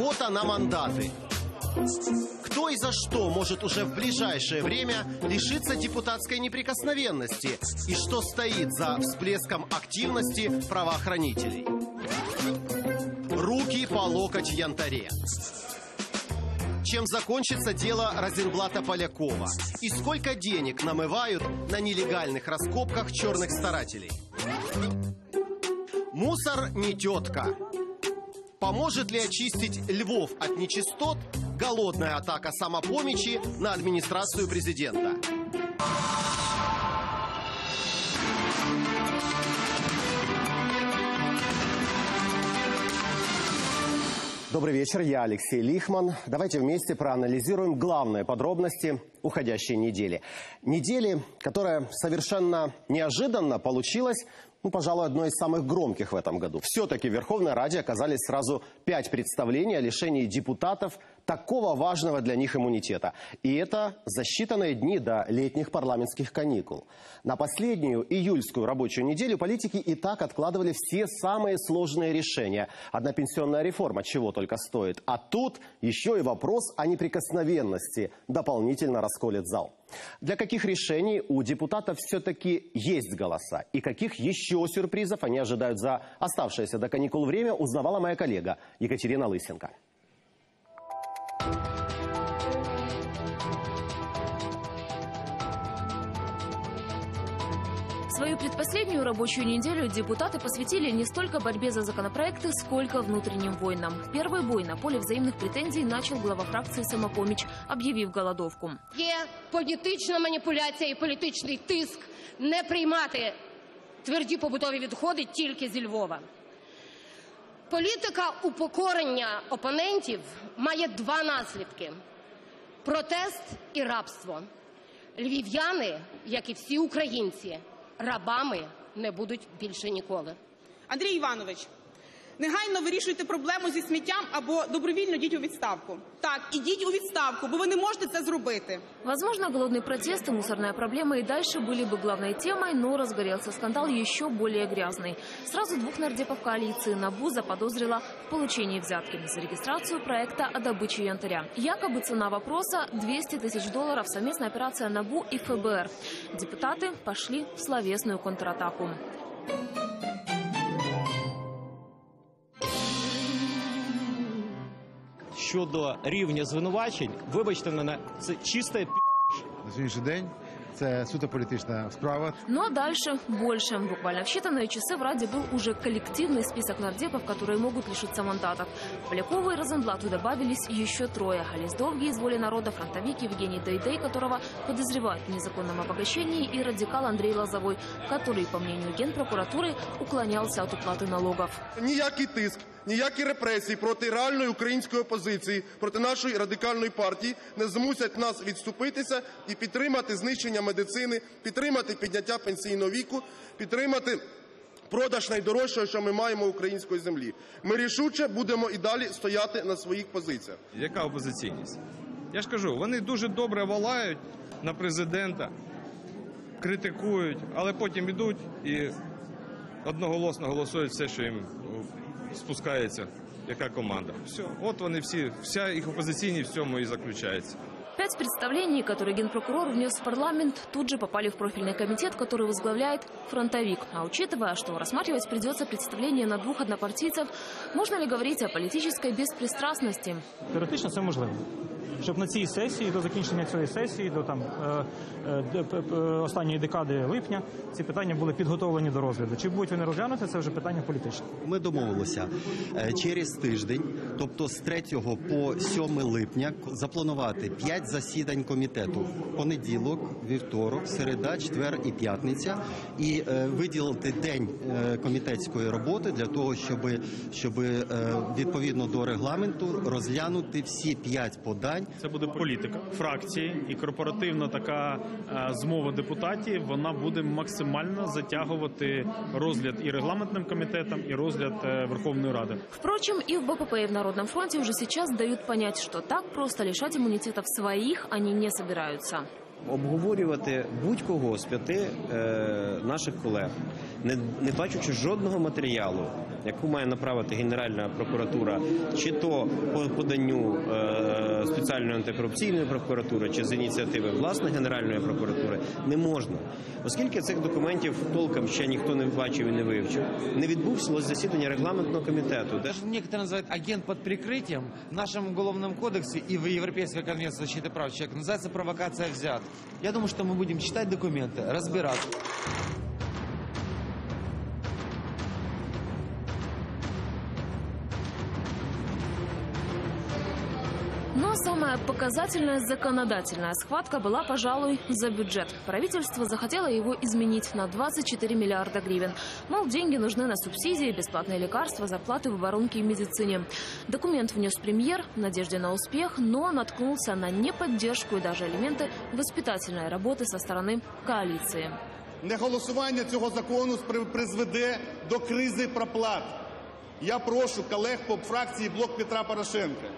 охота на мандаты. Кто и за что может уже в ближайшее время лишиться депутатской неприкосновенности и что стоит за всплеском активности правоохранителей? Руки по локоть в янтаре. Чем закончится дело Розенблата-Полякова? И сколько денег намывают на нелегальных раскопках черных старателей? Мусор не тетка. Поможет ли очистить Львов от нечистот голодная атака самопомощи на администрацию президента? Добрый вечер, я Алексей Лихман. Давайте вместе проанализируем главные подробности уходящей недели. Недели, которая совершенно неожиданно получилась... Ну, пожалуй, одной из самых громких в этом году. Все-таки в Верховной Раде оказались сразу 5 представлений о лишении депутатов такого важного для них иммунитета. И это за считанные дни до летних парламентских каникул. На последнюю июльскую рабочую неделю политики и так откладывали все самые сложные решения. Одна пенсионная реформа чего только стоит. А тут еще и вопрос о неприкосновенности дополнительно расколет зал. Для каких решений у депутатов все-таки есть голоса? И каких еще сюрпризов они ожидают за оставшееся до каникул время, узнавала моя коллега Екатерина Лысенко. Свою предпоследнюю рабочую неделю депутаты посвятили не столько борьбе за законопроекты, сколько внутренним войнам. Первый бой на поле взаимных претензий начал глава фракции «Самопоміч», объявив голодовку. Є політична маніпуляція і політичний тиск не приймати тверді побутові відходи тільки зі Львова. Політика упокорення опонентів має два наслідки – протест і рабство. Львів'яни, як і всі українці, рабами не будуть більше ніколи. Андрій Іванович, негайно вирішуйте проблему зі сміттям або добровільно йдіть у відставку. Так, йдіть у відставку, бо ви не можете це зробити. Возможно, голодный протест и мусорная проблема и дальше были бы главной темой, но разгорелся скандал еще более грязный. Сразу двух нардепов коалиции НАБУ заподозрила в получении взятки за регистрацию проекта о добыче янтаря. Якобы цена вопроса – $200 000, совместная операция НАБУ и ФБР. Депутаты пошли в словесную контратаку. Щодо рівня звинувачень, вибачте мене, це чиста пі***. На сьогоднішній день це суто політична справа. Но дальше больше. Буквально в считанные часы в Раде был уже коллективный список нардепов, которые могут лишиться мандатов. Полякову и Розенблату добавились еще трое. Олег Березюк из «Воли народа», фронтовик Евгений Дейдей, которого подозревают в незаконном обогащении, и радикал Андрей Лозовой, который, по мнению Генпрокуратуры, уклонялся от уплаты налогов. Ніякий тиск, ніякі репресії проти реальної української опозиції, проти нашої радикальної партії не змусять нас відступитися і підтримати знищення медицини, підтримати підняття пенсійного віку, підтримати продаж найдорожчого, що ми маємо української землі. Ми рішуче будемо і далі стояти на своїх позиціях. Яка опозиційність? Я ж кажу, вони дуже добре волають на президента, критикують, але потім йдуть і одноголосно голосують все, що їм спускається, яка команда. Все, от вони всі, вся їх опозиційність в цьому і заключається. 5 представлений, которые генпрокурор внес в парламент, тут же попали в профильный комитет, который возглавляет фронтовик. А учитывая, что рассматривать придется представление на двух однопартийцев, можно ли говорить о политической беспристрастности? Теоретично это возможно. Щоб на цій сесії, до закінчення цієї сесії, до останньої декади липня, ці питання були підготовлені до розгляду. Чи будуть вони розглянути, це вже питання політичне. Ми домовилися через тиждень, тобто з 3 по 7 липня, запланувати 5 засідань комітету. Понеділок, вівторок, середа, четвер і п'ятниця. І виділити день комітетської роботи для того, щоб відповідно до регламенту розглянути всі 5 подань. Це буде політика фракції і корпоративна така змова депутатів, вона буде максимально затягувати розгляд і регламентним комітетом, і розгляд Верховної Ради. Впрочем, и в БПП, и в Народном фронте уже сейчас дают понять, что так просто лишать иммунитетов своих они не собираются. Обговорювати будь-кого з 5 наших колег не бачучи жодного матеріалу, яку має направити Генеральна прокуратура, чи то по поданню спеціальної антикорупційної прокуратури, чи з ініціативи власної Генеральної прокуратури, не можна. Оскільки цих документів толком ще ніхто не бачив і не вивчив, не відбувся засідання регламентного комітету. Некоторі називають агент під прикриттям. В нашому Уголовному кодексі і в Європейській конвенції защиты прав человека називається провокація взяток. Я думаю, що ми будемо читати документи, розбиратися. Но самая показательная законодательная схватка была, пожалуй, за бюджет. Правительство захотело его изменить на 24 миллиарда гривен. Мол, деньги нужны на субсидии, бесплатные лекарства, зарплаты в оборонке и медицине. Документ внес премьер в надежде на успех, но наткнулся на неподдержку и даже элементы воспитательной работы со стороны коалиции. Неголосування цього закону призведе до кризи проплат. Я прошу колег по фракції «Блок Петра Порошенка».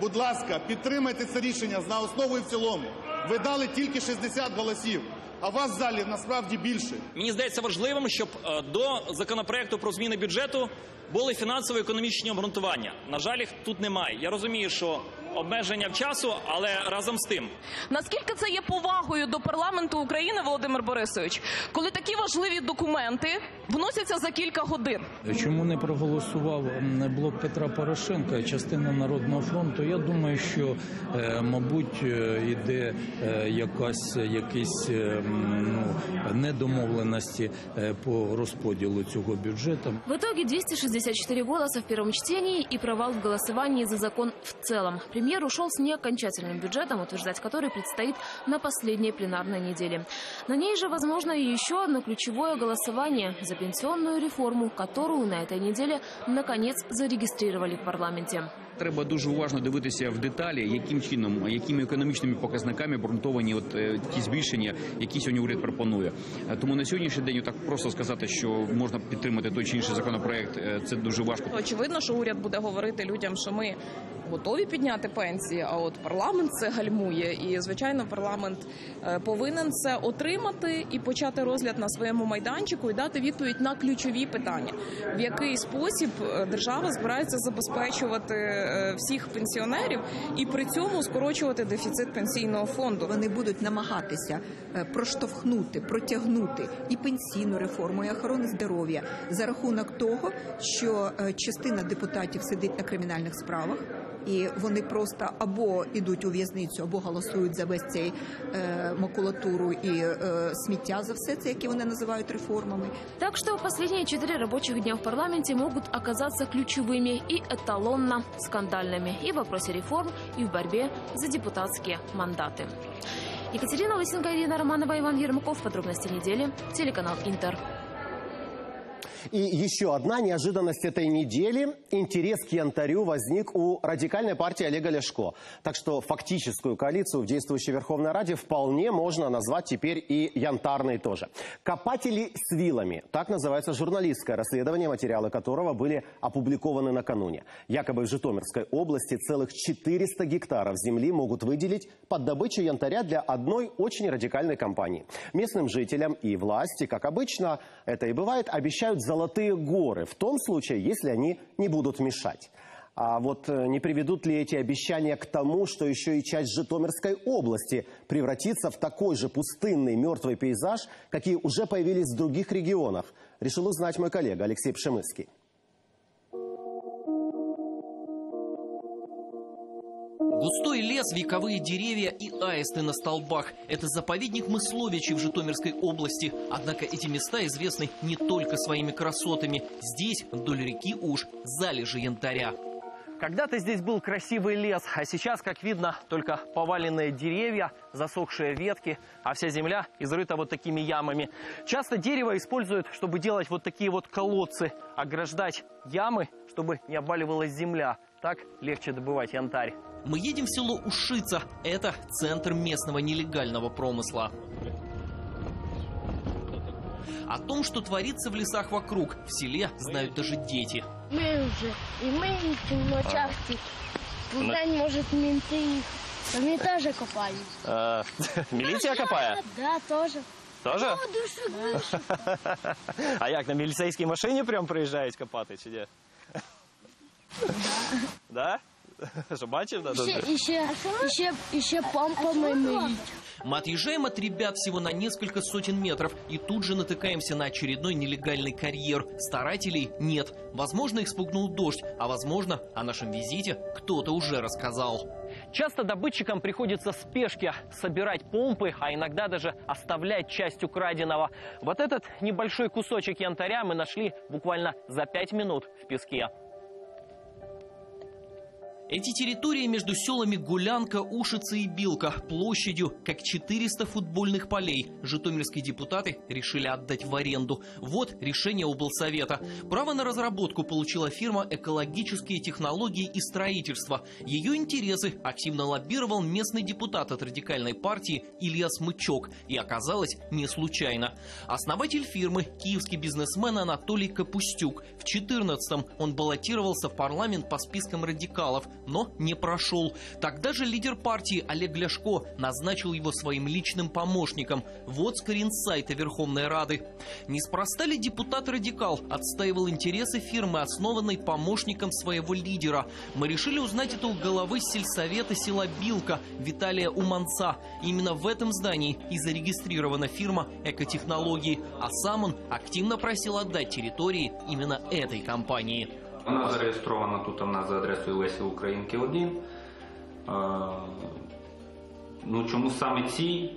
Будь ласка, підтримайте це рішення на основу і в цілому. Ви дали тільки 60 голосів, а вас в залі насправді більше. Мені здається важливим, щоб до законопроекту про зміни бюджету були фінансово-економічні обґрунтування. На жаль, їх тут немає. Я розумію, що обмеження в часу, але разом з тим. Наскільки це є повагою до парламенту України, Володимир Борисович, коли такі важливі документи вносяться за кілька годин? Чому не проголосував блок Петра Порошенка, частина Народного фронту? Я думаю, що, мабуть, йде якісь недомовленості по розподілу цього бюджету. В итоге 264 голоса в першому чтении і провал в голосуванні за закон в цілому. Премьер ушел с неокончательным бюджетом, утверждать который предстоит на последней пленарной неделе. На ней же, возможно, и еще одно ключевое голосование за пенсионную реформу, которую на этой неделе, наконец, зарегистрировали в парламенте. Треба дуже уважно дивитися в деталі, яким чином, якими економічними показниками обґрунтовані ті збільшення, які сьогодні уряд пропонує. Тому на сьогоднішній день так просто сказати, що можна підтримати той чи інший законопроект, це дуже важко. Очевидно, що уряд буде говорити людям, що ми готові підняти пенсії, а от парламент це гальмує. І, звичайно, парламент повинен це отримати і почати розгляд на своєму майданчику і дати відповідь на ключові питання. В який спосіб держава збирається забезпечувати всіх пенсіонерів і при цьому скорочувати дефіцит пенсійного фонду. Вони будуть намагатися проштовхнути, протягнути і пенсійну реформу, і охорони здоров'я за рахунок того, що частина депутатів сидить на кримінальних справах, і вони просто або йдуть у в'язницю, або голосують за весь цей макулатуру і сміття, за все це, яке вони називають реформами. Так що останні 4 робочих дня в парламенті можуть оказатися ключовими і еталонно скандальними і в вопросі реформ, і в боротьбі за депутатські мандати. Екатерина Лысенко, Ирина Романова, Иван Ермаков. Подробности недели. Телеканал «Интер». И еще одна неожиданность этой недели. Интерес к янтарю возник у радикальной партии Олега Ляшко. Так что фактическую коалицию в действующей Верховной Раде вполне можно назвать теперь и янтарной тоже. «Копатели с вилами» – так называется журналистское расследование, материалы которого были опубликованы накануне. Якобы в Житомирской области целых 400 гектаров земли могут выделить под добычу янтаря для одной очень радикальной компании. Местным жителям и власти, как обычно это и бывает, обещают золотые горы, в том случае, если они не будут мешать. А вот не приведут ли эти обещания к тому, что еще и часть Житомирской области превратится в такой же пустынный мертвый пейзаж, какие уже появились в других регионах, решил узнать мой коллега Алексей Пшемыцкий. Густой лес, вековые деревья и аисты на столбах – это заповедник Мысловичей в Житомирской области. Однако эти места известны не только своими красотами. Здесь, вдоль реки Уж, залежи янтаря. Когда-то здесь был красивый лес, а сейчас, как видно, только поваленные деревья, засохшие ветки, а вся земля изрыта вот такими ямами. Часто дерево используют, чтобы делать вот такие вот колодцы, ограждать ямы, чтобы не обваливалась земля. Так легче добывать янтарь. Мы едем в село Ушица. Это центр местного нелегального промысла. О том, что творится в лесах вокруг, в селе знают даже дети. Мы уже и мы едем на части. Куда не может менты их. Они тоже копали. Милиция копает? Да, тоже. Тоже? А як, на міліцейській машині прям приїжджають копати, чи де? Да? Що, бачив? Еще помпами мыть. Мы отъезжаем от ребят всего на несколько сотен метров и тут же натыкаемся на очередной нелегальный карьер. Старателей нет. Возможно, их спугнул дождь, а возможно, о нашем визите кто-то уже рассказал. Часто добытчикам приходится в спешке собирать помпы, а иногда даже оставлять часть украденного. Вот этот небольшой кусочек янтаря мы нашли буквально за 5 минут в песке. Эти территории между селами Гулянка, Ушица и Билка площадью как 400 футбольных полей житомирские депутаты решили отдать в аренду. Вот решение облсовета. Право на разработку получила фирма «Экологические технологии и строительство». Ее интересы активно лоббировал местный депутат от радикальной партии Илья Смычок. И оказалось не случайно. Основатель фирмы – киевский бизнесмен Анатолий Капустюк. В 2014-м он баллотировался в парламент по спискам радикалов, но не прошел. Тогда же лидер партии Олег Ляшко назначил его своим личным помощником. Вот скрин с сайта Верховной Рады. Неспроста ли депутат-радикал отстаивал интересы фирмы, основанной помощником своего лидера? Мы решили узнать это у главы сельсовета села Билка Виталия Уманца. Именно в этом здании и зарегистрирована фирма «Экотехнологии». А сам он активно просил отдать территории именно этой компании. Вона зареєстрована тут у нас за адресою Лесі Українки 1. Ну, чому саме цій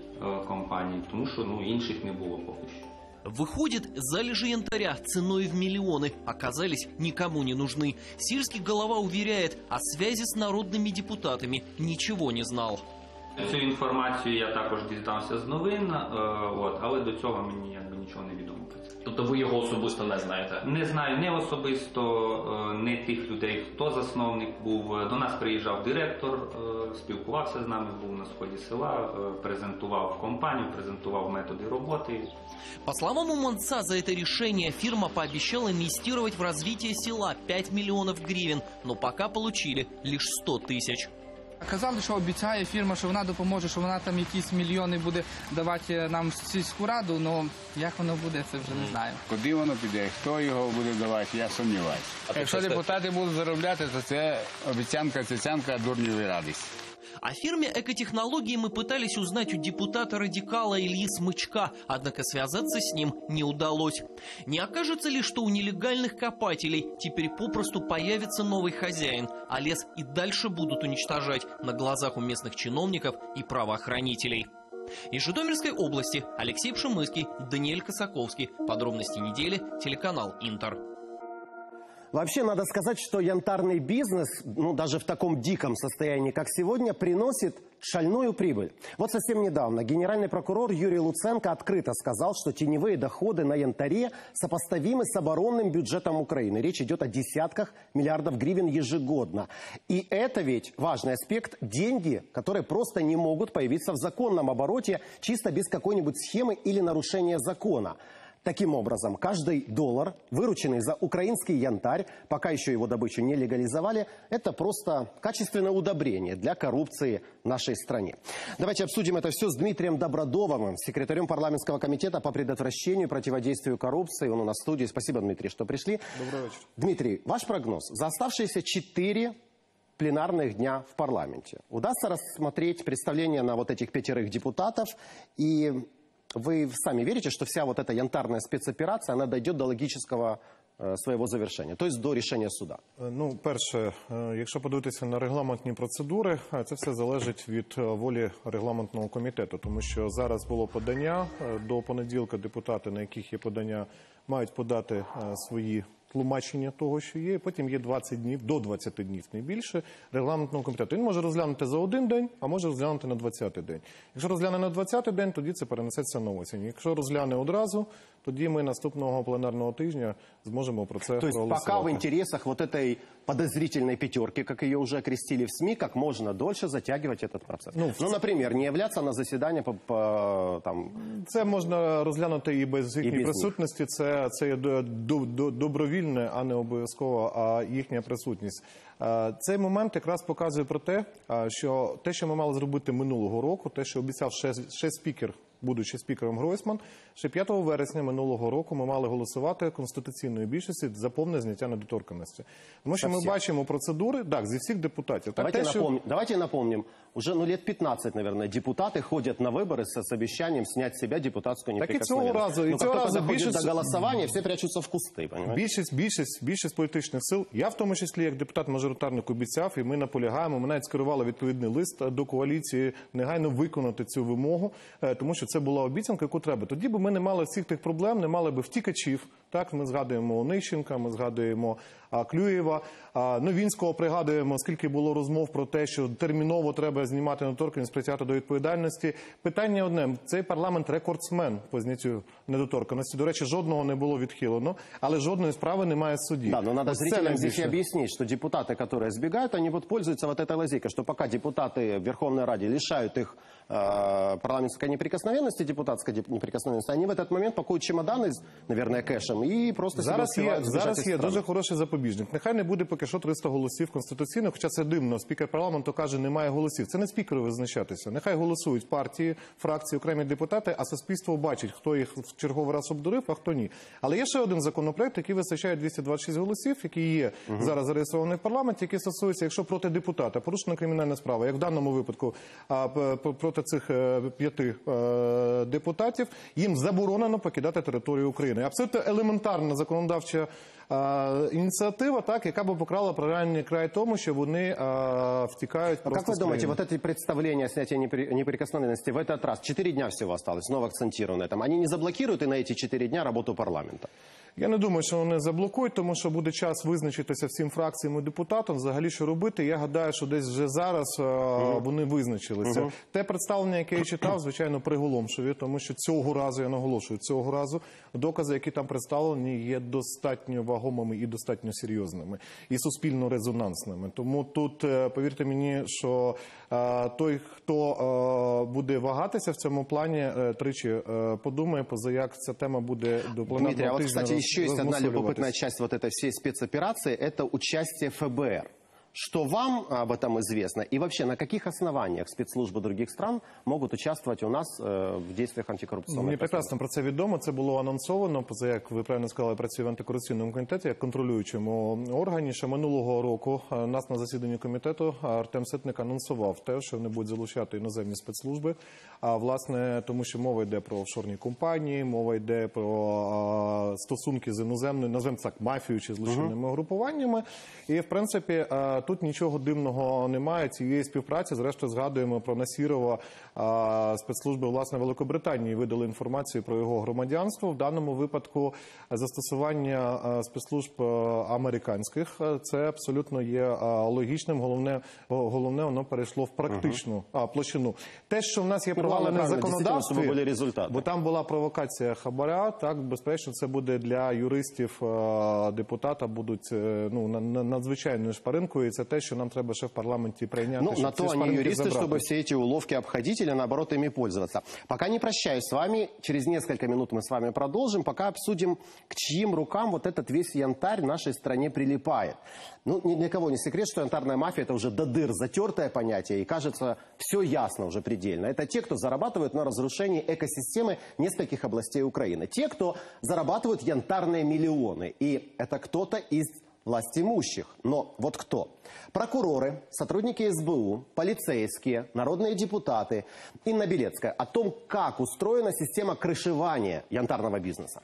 компанії? Тому що інших не було поки що. Выходит, залежи янтаря ценой в миллионы оказались никому не нужны. Сельский голова уверяет, о связи с народными депутатами ничего не знал. Цю інформацію я також дізнався з новин, але до цього мені нічого не відомо про це. Тобто ви його особисто не знаєте? Не знаю, не особисто, не тих людей, хто засновник був. До нас приїжджав директор, спілкувався з нами, був на сході села, презентував компанію, презентував методи роботи. По словам Уманца, за это решение фирма пообещала инвестировать в развитие села 5 миллионов гривен, но пока получили лишь 100 тысяч. Казали, що обіцяє фірма, що вона допоможе, що вона там якісь мільйони буде давати нам в сільську раду, але як воно буде, це вже не знаю. Куди воно піде, хто його буде давати, я сумніваюся. Якщо депутати будуть заробляти, то це обіцянка, дурніві радість. О фирме «Экотехнологии» мы пытались узнать у депутата-радикала Ильи Смычка, однако связаться с ним не удалось. Не окажется ли, что у нелегальных копателей теперь попросту появится новый хозяин, а лес и дальше будут уничтожать на глазах у местных чиновников и правоохранителей? Из Житомирской области Алексей Пшемыцкий, Даниэль Косаковский. Подробности недели, телеканал «Интер». Вообще, надо сказать, что янтарный бизнес, даже в таком диком состоянии, как сегодня, приносит шальную прибыль. Вот совсем недавно генеральный прокурор Юрий Луценко открыто сказал, что теневые доходы на янтаре сопоставимы с оборонным бюджетом Украины. Речь идет о десятках миллиардов гривен ежегодно. И это ведь важный аспект – деньги, которые просто не могут появиться в законном обороте, чисто без какой-нибудь схемы или нарушения закона. Таким образом, каждый доллар, вырученный за украинский янтарь, пока еще его добычу не легализовали, это просто качественное удобрение для коррупции в нашей стране. Давайте обсудим это все с Дмитрием Добродомовым, секретарем парламентского комитета по предотвращению и противодействию коррупции. Он у нас в студии. Спасибо, Дмитрий, что пришли. Добрый вечер. Дмитрий, ваш прогноз. За оставшиеся 4 пленарных дня в парламенте удастся рассмотреть представление на вот этих 5 депутатов и... Вы сами верите, что вся вот эта янтарная спецоперация, она дойдет до логического своего завершення, тобто до рішення суду? Ну, перше, якщо подивитися на регламентні процедури, це все залежить від волі регламентного комітету, тому що зараз було подання, до понеділка депутати, на яких є подання, мають подати свої тлумачення того, що є, потім є 20 днів, до 20 днів, не більше, регламентного комітету. Він може розглянути за 1 день, а може розглянути на 20-й день. Якщо розгляне на 20-й день, тоді це перенесеться на осінь. Якщо розгляне одразу, тоді ми наступного пленарного тижня зможемо про це проголосувати. Тобто поки в інтересах вот этой подозрительной пятерки, як її вже окрестили в СМІ, як можна дольше затягувати цей процес? Ну, наприклад, не являться на засідання по... Це можна розглянути і без їхньої присутності, це є добровільне, а не обов'язково, а їхня присутність. Цей момент якраз показує про те, що ми мали зробити минулого року, те, що обіцяв ще спікер будучи спікером Гройсман, ще 5 вересня минулого року ми мали голосувати конституційною більшістю за повне зняття недоторканності. Тому що ми бачимо процедури, так, зі всіх депутатів. Давайте напомним, уже лет 15, наверное, депутаты ходят на выборы с обещанием снять с себя депутатскую неприкосновенность. Так и цього разу більшість... до голосування, всі прячуться в кусти, понимаєте? Більшість політичних сил, я в тому числі як депутат-мажоритарник обіцяв, і ми наполягаємо, ми навіть скерували відповідний лист до коаліції негайно виконати цю вимогу, тому що це була обіцянка, яку треба. Тоді б ми не мали всіх тих проблем, не мали б втікачів, так, ми згадуємо Онищенка, ми згадуємо Клюєва, Новінського пригадуємо, скільки було розмов про те, що терміново треба знімати недоторканність, притягати до відповідальності. Питання одне, цей парламент рекордсмен по зняттю недоторканності. До речі, жодного не було відхилено, але жодної справи немає в суді. Да, но надо зрителям здесь объяснить, что депутаты, которые сбегают, они вот пользуются вот этой лазейкой, что пока депутаты в Верховной Раде лишают их парламентской неприкосновенности, депутатской неприкосновенности, они в этот момент пакуют чемоданы, наверное, кэшем, и просто себе успевают сбежать из страны. Зараз є дуже хороший запобіжник. Нехай не буде поки що 300 голосів конституційних, хоча це дивно. Спікер парламенту каже, немає голосів. Це не спікеру визначатися. Нехай голосують партії, фракції, окремі депутати, а суспільство бачить, хто їх в черговий раз обдурив, а хто ні. Але є ще один законопроект, який вистачає 226 голосів, який є зараз зареєстрований в парламенті, який стосується, якщо проти депутата порушена кримінальна справа, як в даному випадку проти цих 5 депутатів, їм заборонено покидати територію України. Абсолютно елементарна законодавча инициатива, так, яка бы покрала правильный край тому, что они втекают просто. А как вы думаете, вот эти представления о снятии неприкосновенности в этот раз, 4 дня всего осталось, снова акцентировано на этом, они не заблокируют и на эти 4 дня работу парламента? Я не думаю, що вони заблокують, тому що буде час визначитися всім фракціям і депутатам, взагалі, що робити. Я гадаю, що десь вже зараз вони визначилися. Те представлення, яке я читав, звичайно, приголомшує, тому що цього разу, я наголошую, цього разу докази, які там представлені, є достатньо вагомими і достатньо серйозними, і суспільно-резонансними. Тому тут, повірте мені, що той, хто буде вагатися в цьому плані, тричі подумає, позаяк ця тема буде до пленарного тижня. Еще есть одна любопытная часть вот этой всей спецоперации, это участие ФБР. Что вам об этом известно? И вообще, на каких основаниях спецслужбы других стран могут участвовать у нас в действиях антикоррупционной? Мне прекрасно про це відомо, це було анонсовано, як ви правильно сказали, я працюю в антикорупційному комітеті, як контролюючому органі. Ще минулого року нас на засіданні комітету Артем Ситник анонсував те, що вони будуть залучати іноземні спецслужби, власне, тому що мова йде про офшорні компанії, мова йде про стосунки з іноземною, називаємо так, мафією чи злочинними групуваннями. І, в принципі, тут нічого дивного немає цієї співпраці. Зрештою, згадуємо про Насірова. Спецслужби, власне, Великобританії видали інформацію про його громадянство. В даному випадку застосування спецслужб американських – це абсолютно є логічним. Головне, воно перейшло в практичну площину. Те, що в нас є провалене законодавстві, бо там була провокація хабара, так, безперечно, це буде для юристів депутата, будуть надзвичайною шпаринкою. Це те, що нам треба ще в парламенті прийняти. Ну, на то они юристы, чтобы все эти уловки обходить или, наоборот, ими пользоваться. Пока не прощаюсь с вами. Через несколько минут мы с вами продолжим. Пока обсудим, к чьим рукам вот этот весь янтарь в нашей стране прилипает. Ну, ни для кого не секрет, что янтарная мафия – это уже до дыр затертое понятие. И, кажется, все ясно уже предельно. Это те, кто зарабатывают на разрушении экосистемы нескольких областей Украины. Те, кто зарабатывают янтарные миллионы. И это кто-то из власть имущих. Но вот кто? Прокуроры, сотрудники СБУ, полицейские, народные депутаты. Инна Белецкая о том, как устроена система крышевания янтарного бизнеса.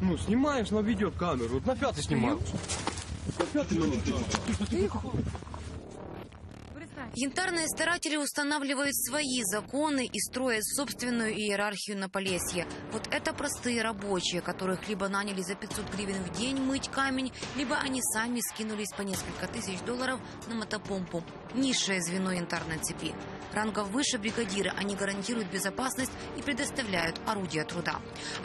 Ну, снимаешь на видеокамеру, вот на пятый снимаешь. Тихо. Янтарные старатели устанавливают свои законы и строят собственную иерархию на Полесье. Вот это простые рабочие, которых либо наняли за 500 гривен в день мыть камень, либо они сами скинулись по несколько тысяч долларов на мотопомпу. Низшее звено янтарной цепи. Рангов выше бригадиры, они гарантируют безопасность и предоставляют орудия труда.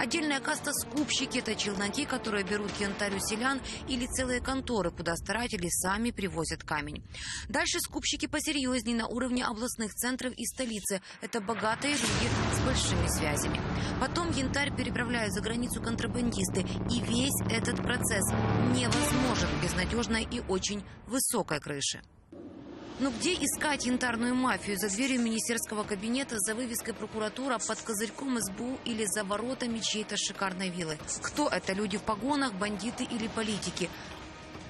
Отдельная каста скупщики – это челноки, которые берут янтарь у селян, или целые конторы, куда старатели сами привозят камень. Дальше скупщики посерьезнее на уровне областных центров и столицы. Это богатые люди с большими связями. Потом янтарь переправляют за границу контрабандисты. И весь этот процесс невозможен без надежной и очень высокой крыши. Но где искать янтарную мафию? За дверью министерского кабинета, за вывеской прокуратура, под козырьком СБУ или за воротами чьей-то шикарной виллы? Кто это? Люди в погонах, бандиты или политики?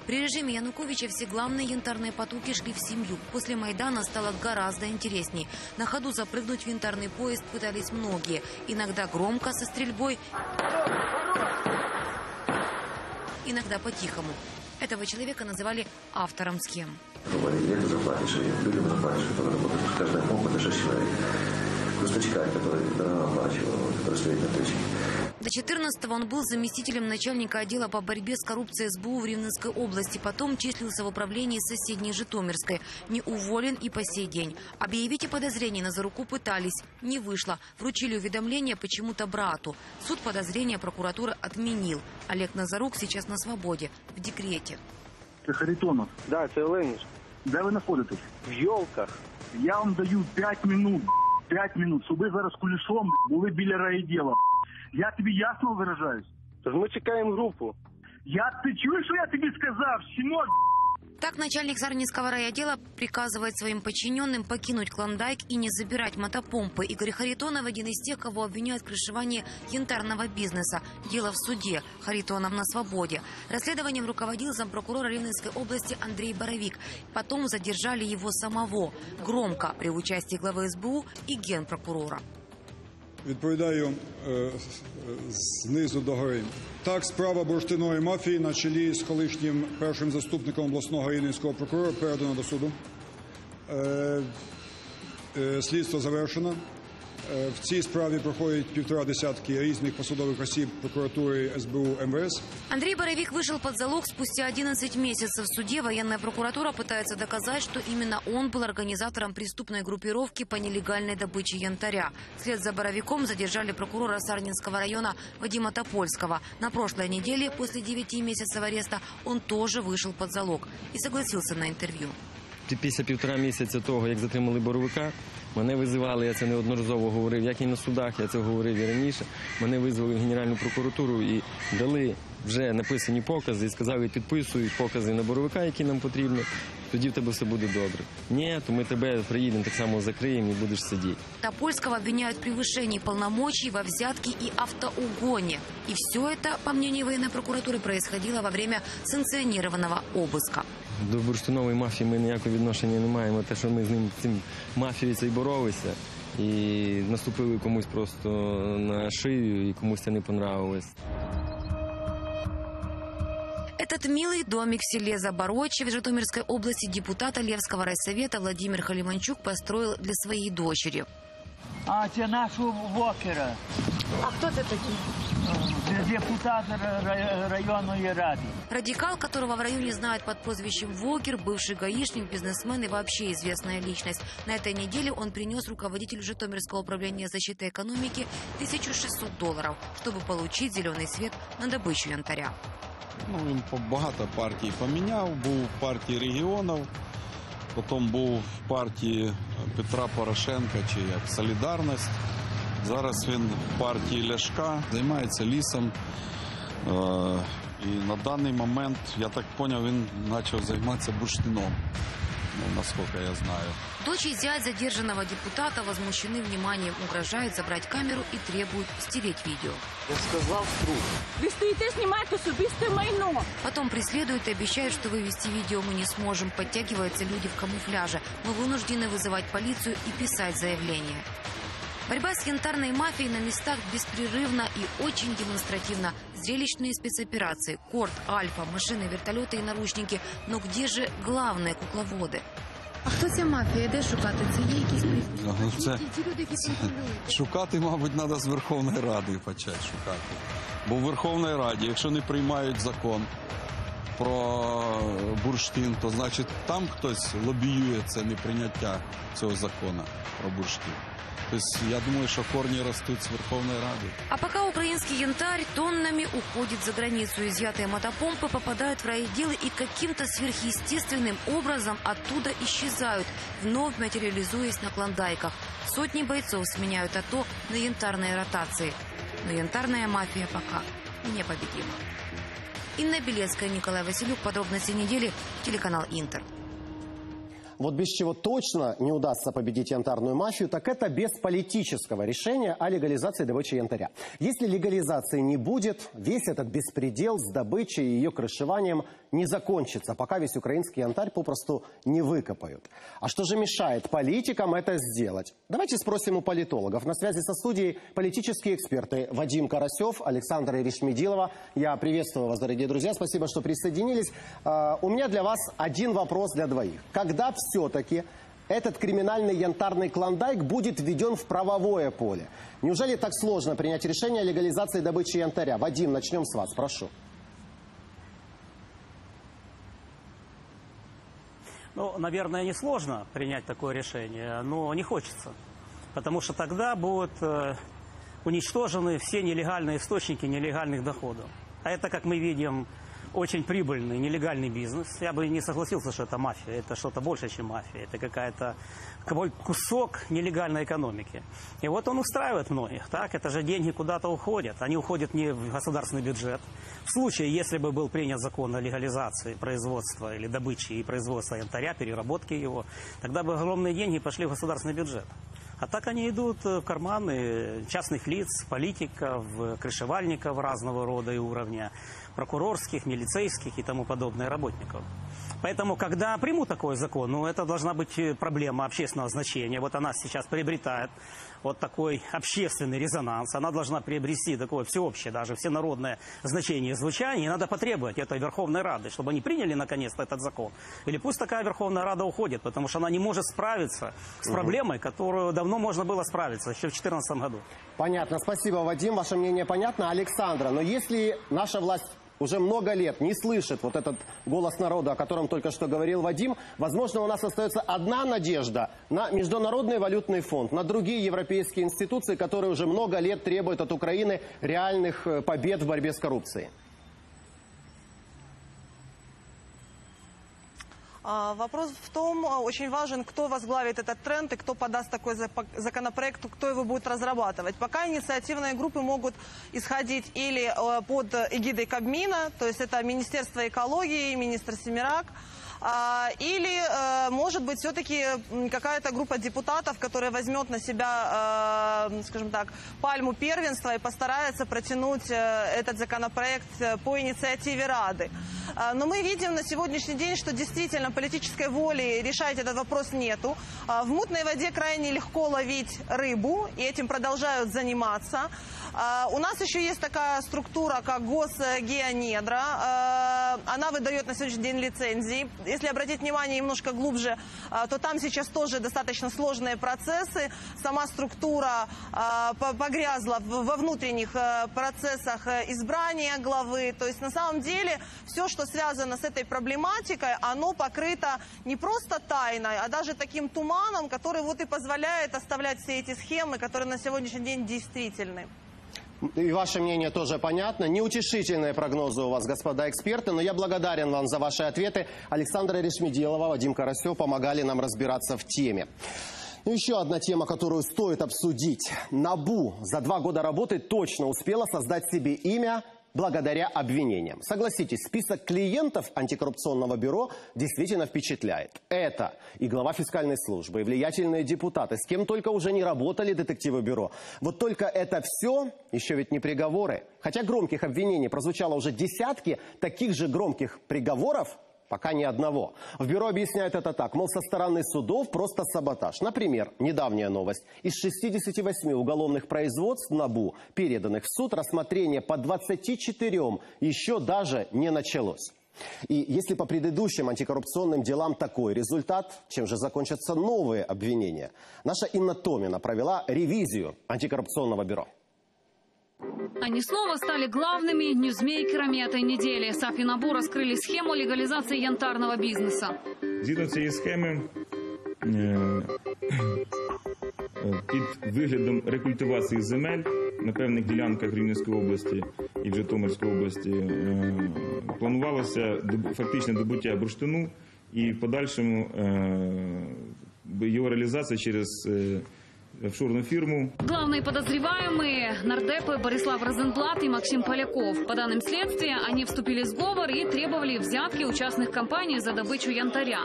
При режиме Януковича все главные янтарные потуги шли в семью. После Майдана стало гораздо интересней. На ходу запрыгнуть в янтарный поезд пытались многие. Иногда громко, со стрельбой, иногда по-тихому. Этого человека называли автором схем. Говорили, я заплатишь, людям заплатишь, которые работают в каждом комнате, 6 человек. Кусточка, который оплачивал, который стоит на тысячи. До 14-го он был заместителем начальника отдела по борьбе с коррупцией СБУ в Ревненской области. Потом числился в управлении соседней Житомирской. Не уволен и по сей день. Объявить о подозрении на Назаруку пытались. Не вышло. Вручили уведомление почему-то брату. Суд подозрения прокуратуры отменил. Олег Назарук сейчас на свободе. В декрете. Це Харитонов. Да, це Леніч. Де ви знаходитесь? В Ёлках. Я вам даю 5 минут. 5 минут, щоб ви зараз кулішом були біля райділа. Я тобі ясно виражаюсь? Тож ми чекаємо групу. Ти чуєш, що я тобі сказав? Щенок. Так начальник Сарненского райотдела приказывает своим подчиненным покинуть Клондайк и не забирать мотопомпы. Игорь Харитонов – один из тех, кого обвиняют в крышевании янтарного бизнеса. Дело в суде. Харитонов на свободе. Расследованием руководил зампрокурора Ревненской области Андрей Боровик. Потом задержали его самого. Громко, при участии главы СБУ и генпрокурора. Відповідаю знизу до гори. Так, справа бурштиної мафії на чолі з колишнім першим заступником обласного рівненського прокурора передана до суду. Слідство завершено. В цій справі проходять 1,5 десятки різних посадових осіб прокуратури, СБУ, МВС. Андрей Боровик вышел под залог спустя 11 месяцев. В суде военная прокуратура пытается доказать, что именно он был организатором преступной группировки по нелегальной добыче янтаря. Вслед за Боровиком задержали прокурора Сарненского района Вадима Топольского. На прошлой неделе, после 9 месяцев ареста, он тоже вышел под залог и согласился на интервью. Після 1,5 місяця того, як затримали Боровика, мене визивали, я це неодноразово говорив, як і на судах, я це говорив і раніше, мене визвали в Генеральну прокуратуру і дали вже написані покази і сказали, підписують покази на Боровика, які нам потрібні, тоді в тебе все буде добре. Ні, то ми тебе приїдемо, так само закриємо і будеш сидіти. Топольского обвиняют в превышении полномочий, во взятке и автоугоне. И все это, по мнению военной прокуратуры, происходило во время санкционированного обыска. До бурштинової мафії ми ніякого відношення не маємо, те, що ми з ним цим мафією цей боролися і наступили комусь просто на шию, і комусь це не понравилось. Этот милый домик в селе Забородье в Житомирской области депутата Левского райсовета Владимир Халиманчук построил для своей дочери. А це нашого Вокера. А кто ты такие? Депутат районной рады. Радикал, которого в районе знают под прозвищем Вокер, бывший гаишник, бизнесмен и вообще известная личность. На этой неделе он принес руководителю Житомирского управления защиты экономики $1600, чтобы получить зеленый свет на добычу янтаря. Ну, він багато партій поміняв, був в партії регіонів, потім був в партії Петра Порошенка, чи як «Солідарність». Зараз він в партії Ляшка, займається лісом. І на даний момент, я так зрозумів, він почав займатися бурштином, насколько я знаю. Дочь и зять задержанного депутата возмущены вниманием, угрожают забрать камеру и требуют стереть видео. Я сказал вдруг. Вы стоите, снимаете собственное майно. Потом преследуют и обещают, что вывести видео мы не сможем. Подтягиваются люди в камуфляже. Мы вынуждены вызывать полицию и писать заявление. Борьба с янтарной мафией на местах беспрерывно и очень демонстративно. Зрелищные спецоперации, корт, альфа, машины, вертолеты и наручники. Но где же главные кукловоды? А кто эта мафия? Где шукать? Шукати, мабуть, надо с Верховной Рады почать шукать. Бо в Верховной Раді, якщо не приймають закон про бурштин, то значить там хтось лобіює це неприйняття цього закону про бурштин. То есть я думаю, что корни растут с Верховной Рады. А пока украинский янтарь тоннами уходит за границу. Изъятые мотопомпы попадают в райотделы и каким-то сверхъестественным образом оттуда исчезают, вновь материализуясь на клондайках. Сотни бойцов сменяют АТО на янтарные ротации. Но янтарная мафия пока непобедима. Инна Белецкая, Николай Василюк. Подробности недели. Телеканал «Интер». вот без чего точно не удастся победить янтарную мафию, так это без политического решения о легализации добычи янтаря. Если легализации не будет, весь этот беспредел с добычей и ее крышеванием не закончится, пока весь украинский янтарь попросту не выкопают. А что же мешает политикам это сделать? Давайте спросим у политологов. На связи со студией политические эксперты Вадим Карасев, Александр Ирышмеделов. Я приветствую вас, дорогие друзья. Спасибо, что присоединились. У меня для вас один вопрос для двоих. Когда все-таки этот криминальный янтарный клондайк будет введен в правовое поле? Неужели так сложно принять решение о легализации добычи янтаря? Вадим, начнем с вас, прошу. Ну, наверное, несложно принять такое решение, но не хочется. Потому что тогда будут уничтожены все нелегальные источники нелегальных доходов. А это, как мы видим, очень прибыльный нелегальный бизнес. Я бы не согласился, что это мафия. Это что-то больше, чем мафия. Это какая-то кусок нелегальной экономики. И вот он устраивает многих. Так? Это же деньги куда-то уходят. Они уходят не в государственный бюджет. В случае, если бы был принят закон о легализации производства или добычи и производства янтаря, переработки его, тогда бы огромные деньги пошли в государственный бюджет. А так они идут в карманы частных лиц, политиков, крышевальников разного рода и уровня, прокурорских, милицейских и тому подобное работников. Поэтому, когда примут такой закон, ну, это должна быть проблема общественного значения. Вот она сейчас приобретает вот такой общественный резонанс. Она должна приобрести такое всеобщее, даже всенародное значение звучания. И надо потребовать этой Верховной Рады, чтобы они приняли наконец-то этот закон. Или пусть такая Верховная Рада уходит, потому что она не может справиться с проблемой, которую давно можно было справиться, еще в 2014 году. Понятно. Спасибо, Вадим. Ваше мнение понятно. Александра, но если наша власть уже много лет не слышит вот этот голос народа, о котором только что говорил Вадим, возможно, у нас остается одна надежда на Международный валютный фонд, на другие европейские институции, которые уже много лет требуют от Украины реальных побед в борьбе с коррупцией. Вопрос в том, очень важен, кто возглавит этот тренд и кто подаст такой законопроект, кто его будет разрабатывать. Пока инициативные группы могут исходить или под эгидой Кабмина, то есть это Министерство экологии, министр Семерак, или, может быть, все-таки какая-то группа депутатов, которая возьмет на себя, скажем так, пальму первенства и постарается протянуть этот законопроект по инициативе Рады. Но мы видим на сегодняшний день, что действительно политической воли решать этот вопрос нету. В мутной воде крайне легко ловить рыбу, и этим продолжают заниматься. У нас еще есть такая структура, как Госгеонедра. Она выдает на сегодняшний день лицензии. Если обратить внимание немножко глубже, то там сейчас тоже достаточно сложные процессы. Сама структура погрязла во внутренних процессах избрания главы. То есть на самом деле все, что связано с этой проблематикой, оно покрыто не просто тайной, а даже таким туманом, который вот и позволяет оставлять все эти схемы, которые на сегодняшний день действительны. И ваше мнение тоже понятно. Неутешительные прогнозы у вас, господа эксперты, но я благодарен вам за ваши ответы. Александра Ирышмеделова, Вадим Карасев помогали нам разбираться в теме. Еще одна тема, которую стоит обсудить. НАБУ за 2 года работы точно успела создать себе имя благодаря обвинениям. Согласитесь, список клиентов антикоррупционного бюро действительно впечатляет. Это и глава фискальной службы, и влиятельные депутаты, с кем только уже не работали детективы бюро. Вот только это все еще ведь не приговоры. Хотя громких обвинений прозвучало уже десятки, таких же громких приговоров пока ни одного. В бюро объясняют это так, мол, со стороны судов просто саботаж. Например, недавняя новость. Из 68 уголовных производств НАБУ, переданных в суд, рассмотрение по 24 еще даже не началось. И если по предыдущим антикоррупционным делам такой результат, чем же закончатся новые обвинения? Наша Инна Томина провела ревизию антикоррупционного бюро. Они снова стали главными ньюзмейкерами этой недели. САП и НАБУ раскрыли схему легализации янтарного бизнеса. Дідуться із схеми під виглядом рекультивації земель на певних ділянках Рівненської області і в Житомирській області планувалося фактичне добуття бурштину і в подальшому його реалізація через офшорную фирму. Главные подозреваемые – нардепы Борислав Розенблат и Максим Поляков. По данным следствия, они вступили в сговор и требовали взятки у частных компаний за добычу янтаря.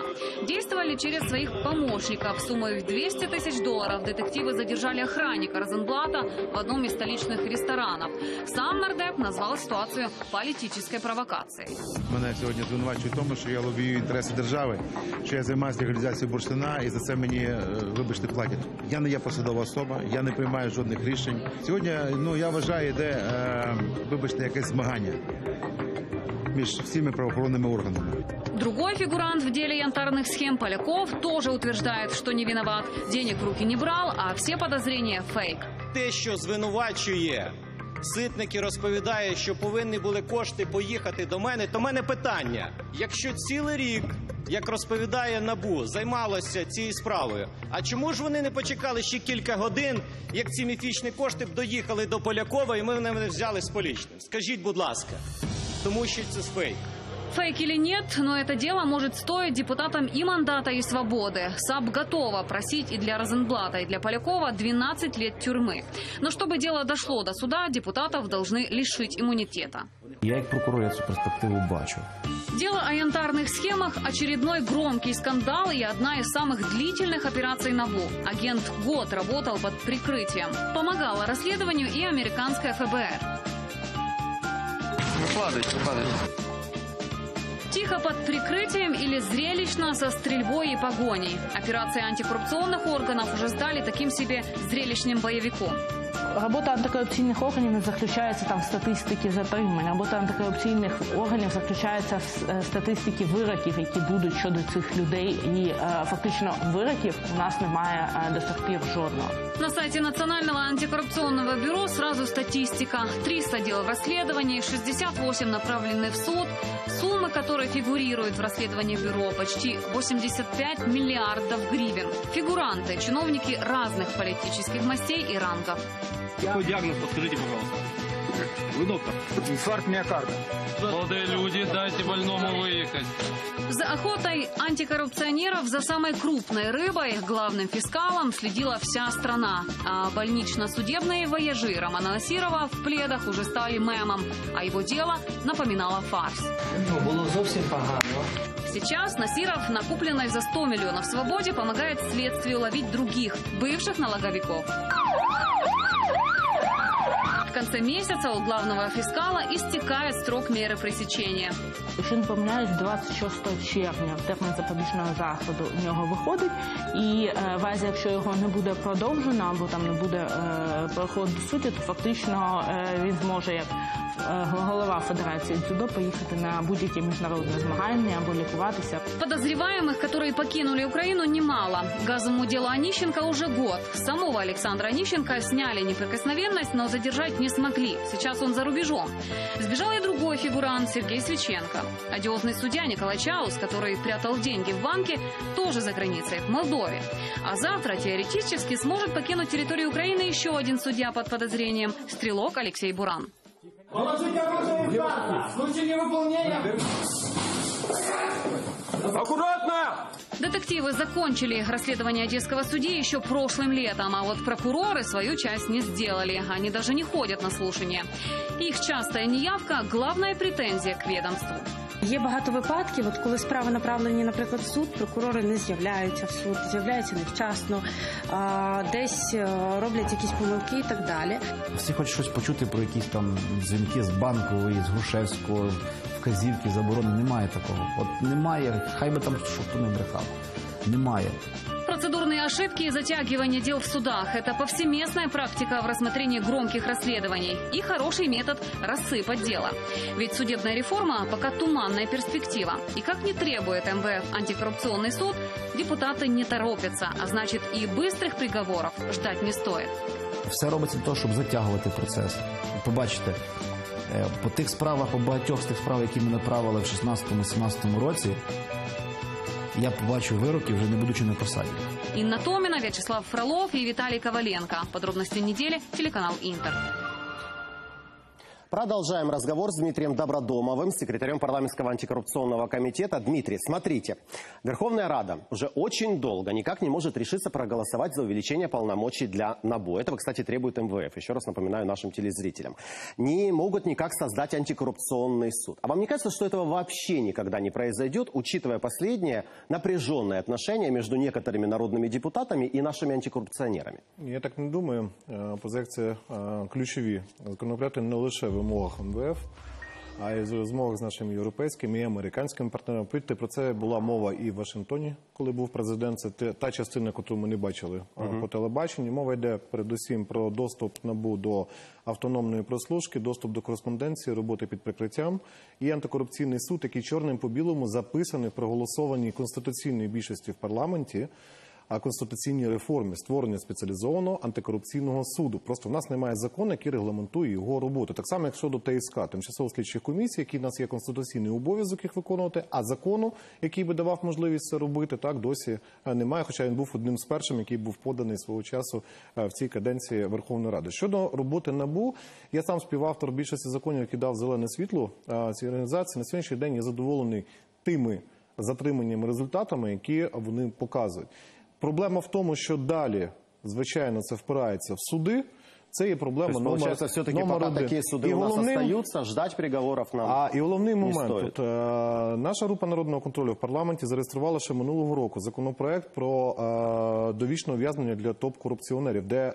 Действовали через своих помощников. Суммой в $200 000 детективы задержали охранника Розенблата в одном из столичных ресторанов. Сам нардеп назвал ситуацию политической провокацией. Меня сегодня звинувачують в тому, що я лобію інтереси держави, що я займаюся легалізацією бурштина, і за це мені, вибачте, платять. Я не є посадова особа, я не приймаю жодних рішень. Сьогодні, я вважаю, йде, вибачте, якесь змагання між всіми правоохоронними органами. Другой фигурант в деле янтарных схем Поляков тоже утверждает, что не виноват. Денег в руки не брал, а все подозрения – фейк. Те, що звинувачує Ситники, розповідає, що повинні були кошти поїхати до мене, то в мене питання. Якщо цілий рік, як розповідає НАБУ, займалося цією справою, а чому ж вони не почекали ще кілька годин, як ці міфічні кошти б доїхали до Полякова і ми не взяли з полічним? Скажіть, будь ласка, тому що це фейк. Фейк или нет, но это дело может стоить депутатам и мандата, и свободы. САП готова просить и для Розенблата, и для Полякова 12 лет тюрьмы. Но чтобы дело дошло до суда, депутатов должны лишить иммунитета. Я как прокурор эту перспективу бачу. Дело о янтарных схемах – очередной громкий скандал и одна из самых длительных операций НАБУ. Агент год работал под прикрытием. Помогало расследованию и американское ФБР. Выкладывайте. Тихо под прикрытием или зрелищно со стрельбой и погоней. Операции антикоррупционных органов уже стали таким себе зрелищным боевиком. Работа антикоррупційних органів не заключається в статистиці затримань. Робота антикоррупційних органів заключається в статистиці вироків, які будуть щодо цих людей. І фактично вироків у нас немає до сих пір жодного. На сайті Національного антикоррупційного бюро сразу статистика. 300 дел в расследовании, 68 направлены в суд. Суммы, которые фигурируют в расследовании бюро, почти 85 миллиардов гривен. Фигуранты – чиновники разных политических мастей и рангов. Какой диагноз, подскажите, пожалуйста? Вы доктор? Инфаркт миокарда. Молодые люди, дайте больному выехать. За охотой антикоррупционеров за самой крупной рыбой, главным фискалом, следила вся страна. А больнично-судебные вояжи Романа Насирова в пледах уже стали мемом, а его дело напоминало фарс. Было совсем погано. Сейчас Насиров, накупленный за 100 миллионов свободе, помогает следствию ловить других, бывших налоговиков. В конце месяца у главного фискала истекает срок меры пресечения. Якщо не помиляюсь, 26 червня термін запобіжного заходу у нього виходить. І в разі, якщо його не буде продовжено або там не буде переходу до суду, то фактично він зможе як голова Федерації дзюдо поїхати на будь-які міжнародні змагання або лікуватися. Подозреваемых, которые покинули Украину, немало. Газовому делу Онищенко уже год. Самого Александра Онищенко сняли неприкосновенность, но задержать не смогли. Сейчас он за рубежом. Сбежал и другой фигурант Сергей Свиченко. Одиозный судья Николай Чаус, который прятал деньги в банке, тоже за границей, в Молдове. А завтра теоретически сможет покинуть территорию Украины еще один судья под подозрением – стрелок Алексей Буран. Положите оружие в банк! В случае невыполнения... Аккуратно! Детективы закончили расследование одесского судьи еще прошлым летом, а вот прокуроры свою часть не сделали. Они даже не ходят на слушание. Их частая неявка – главная претензия к ведомству. Є багато випадків, коли справи направлені, наприклад, в суд, прокурори не з'являються в суд, з'являються невчасно, десь роблять якісь помилки і так далі. Всі хочуть щось почути про якісь там дзвінки з Банкової, з Грушевського, вказівки, заборони. Немає такого. От немає, хай би там хто не брехав. Немає. Процедурные ошибки и затягивание дел в судах – это повсеместная практика в рассмотрении громких расследований и хороший метод рассыпать дело. Ведь судебная реформа пока туманная перспектива. И как не требует МВФ антикоррупционный суд, депутаты не торопятся, а значит и быстрых приговоров ждать не стоит. Все робиться для того, чтобы затягивать процесс. Побачите, по тих справах, по багатьох з тих справ, які ми направили в 2016-2017 році, я побачу вироки, вже не будучи на посаді. Інна Томіна, В'ячеслав Фролов і Віталій Коваленко. Подробності неділі, телеканал «Інтер». Продолжаем разговор с Дмитрием Добродомовым, секретарем парламентского антикоррупционного комитета. Дмитрий, смотрите, Верховная Рада уже очень долго никак не может решиться проголосовать за увеличение полномочий для НАБУ. Этого, кстати, требует МВФ. Еще раз напоминаю нашим телезрителям. Не могут никак создать антикоррупционный суд. А вам не кажется, что этого вообще никогда не произойдет, учитывая последнее напряженное отношение между некоторыми народными депутатами и нашими антикоррупционерами? Я так не думаю. Позиція ключові. Законопроекти не лише вимог МВФ, а й змог з нашими європейськими і американськими партнерами. Про це була мова і в Вашингтоні, коли був президент. Це та частина, яку ми не бачили по телебаченню. Мова йде передусім про доступ НАБУ до автономної прослушки, доступ до кореспонденції, роботи під прикриттям і антикорупційний суд, який чорним по білому записаний, проголосований конституційною більшості в парламенті, а конституційній реформі створення спеціалізованого антикорупційного суду. Просто в нас немає закону, який регламентує його роботу. Так само, як щодо ТСК, тимчасово слідчих комісій, які в нас є конституційний обов'язок їх виконувати, а закону, який би давав можливість це робити, так досі немає, хоча він був одним з першим, який був поданий свого часу в цій каденції Верховної Ради. Щодо роботи НАБУ, я сам співавтор більшості законів, який дав зелене світло цій організації. На сьогоднішній день я задоволений тими затриманнями результатами, які вони показують. Проблема в тому, що далі, звичайно, це впирається в суди. Це є проблема номер один. Тобто, виходить, все-таки, поки такі суди у нас залишаються, чекати переговорів нам не стоїть. І головний момент. Наша група народного контролю в парламенті зареєструвала ще минулого року законопроект про довічне ув'язнення для топ-корупціонерів, де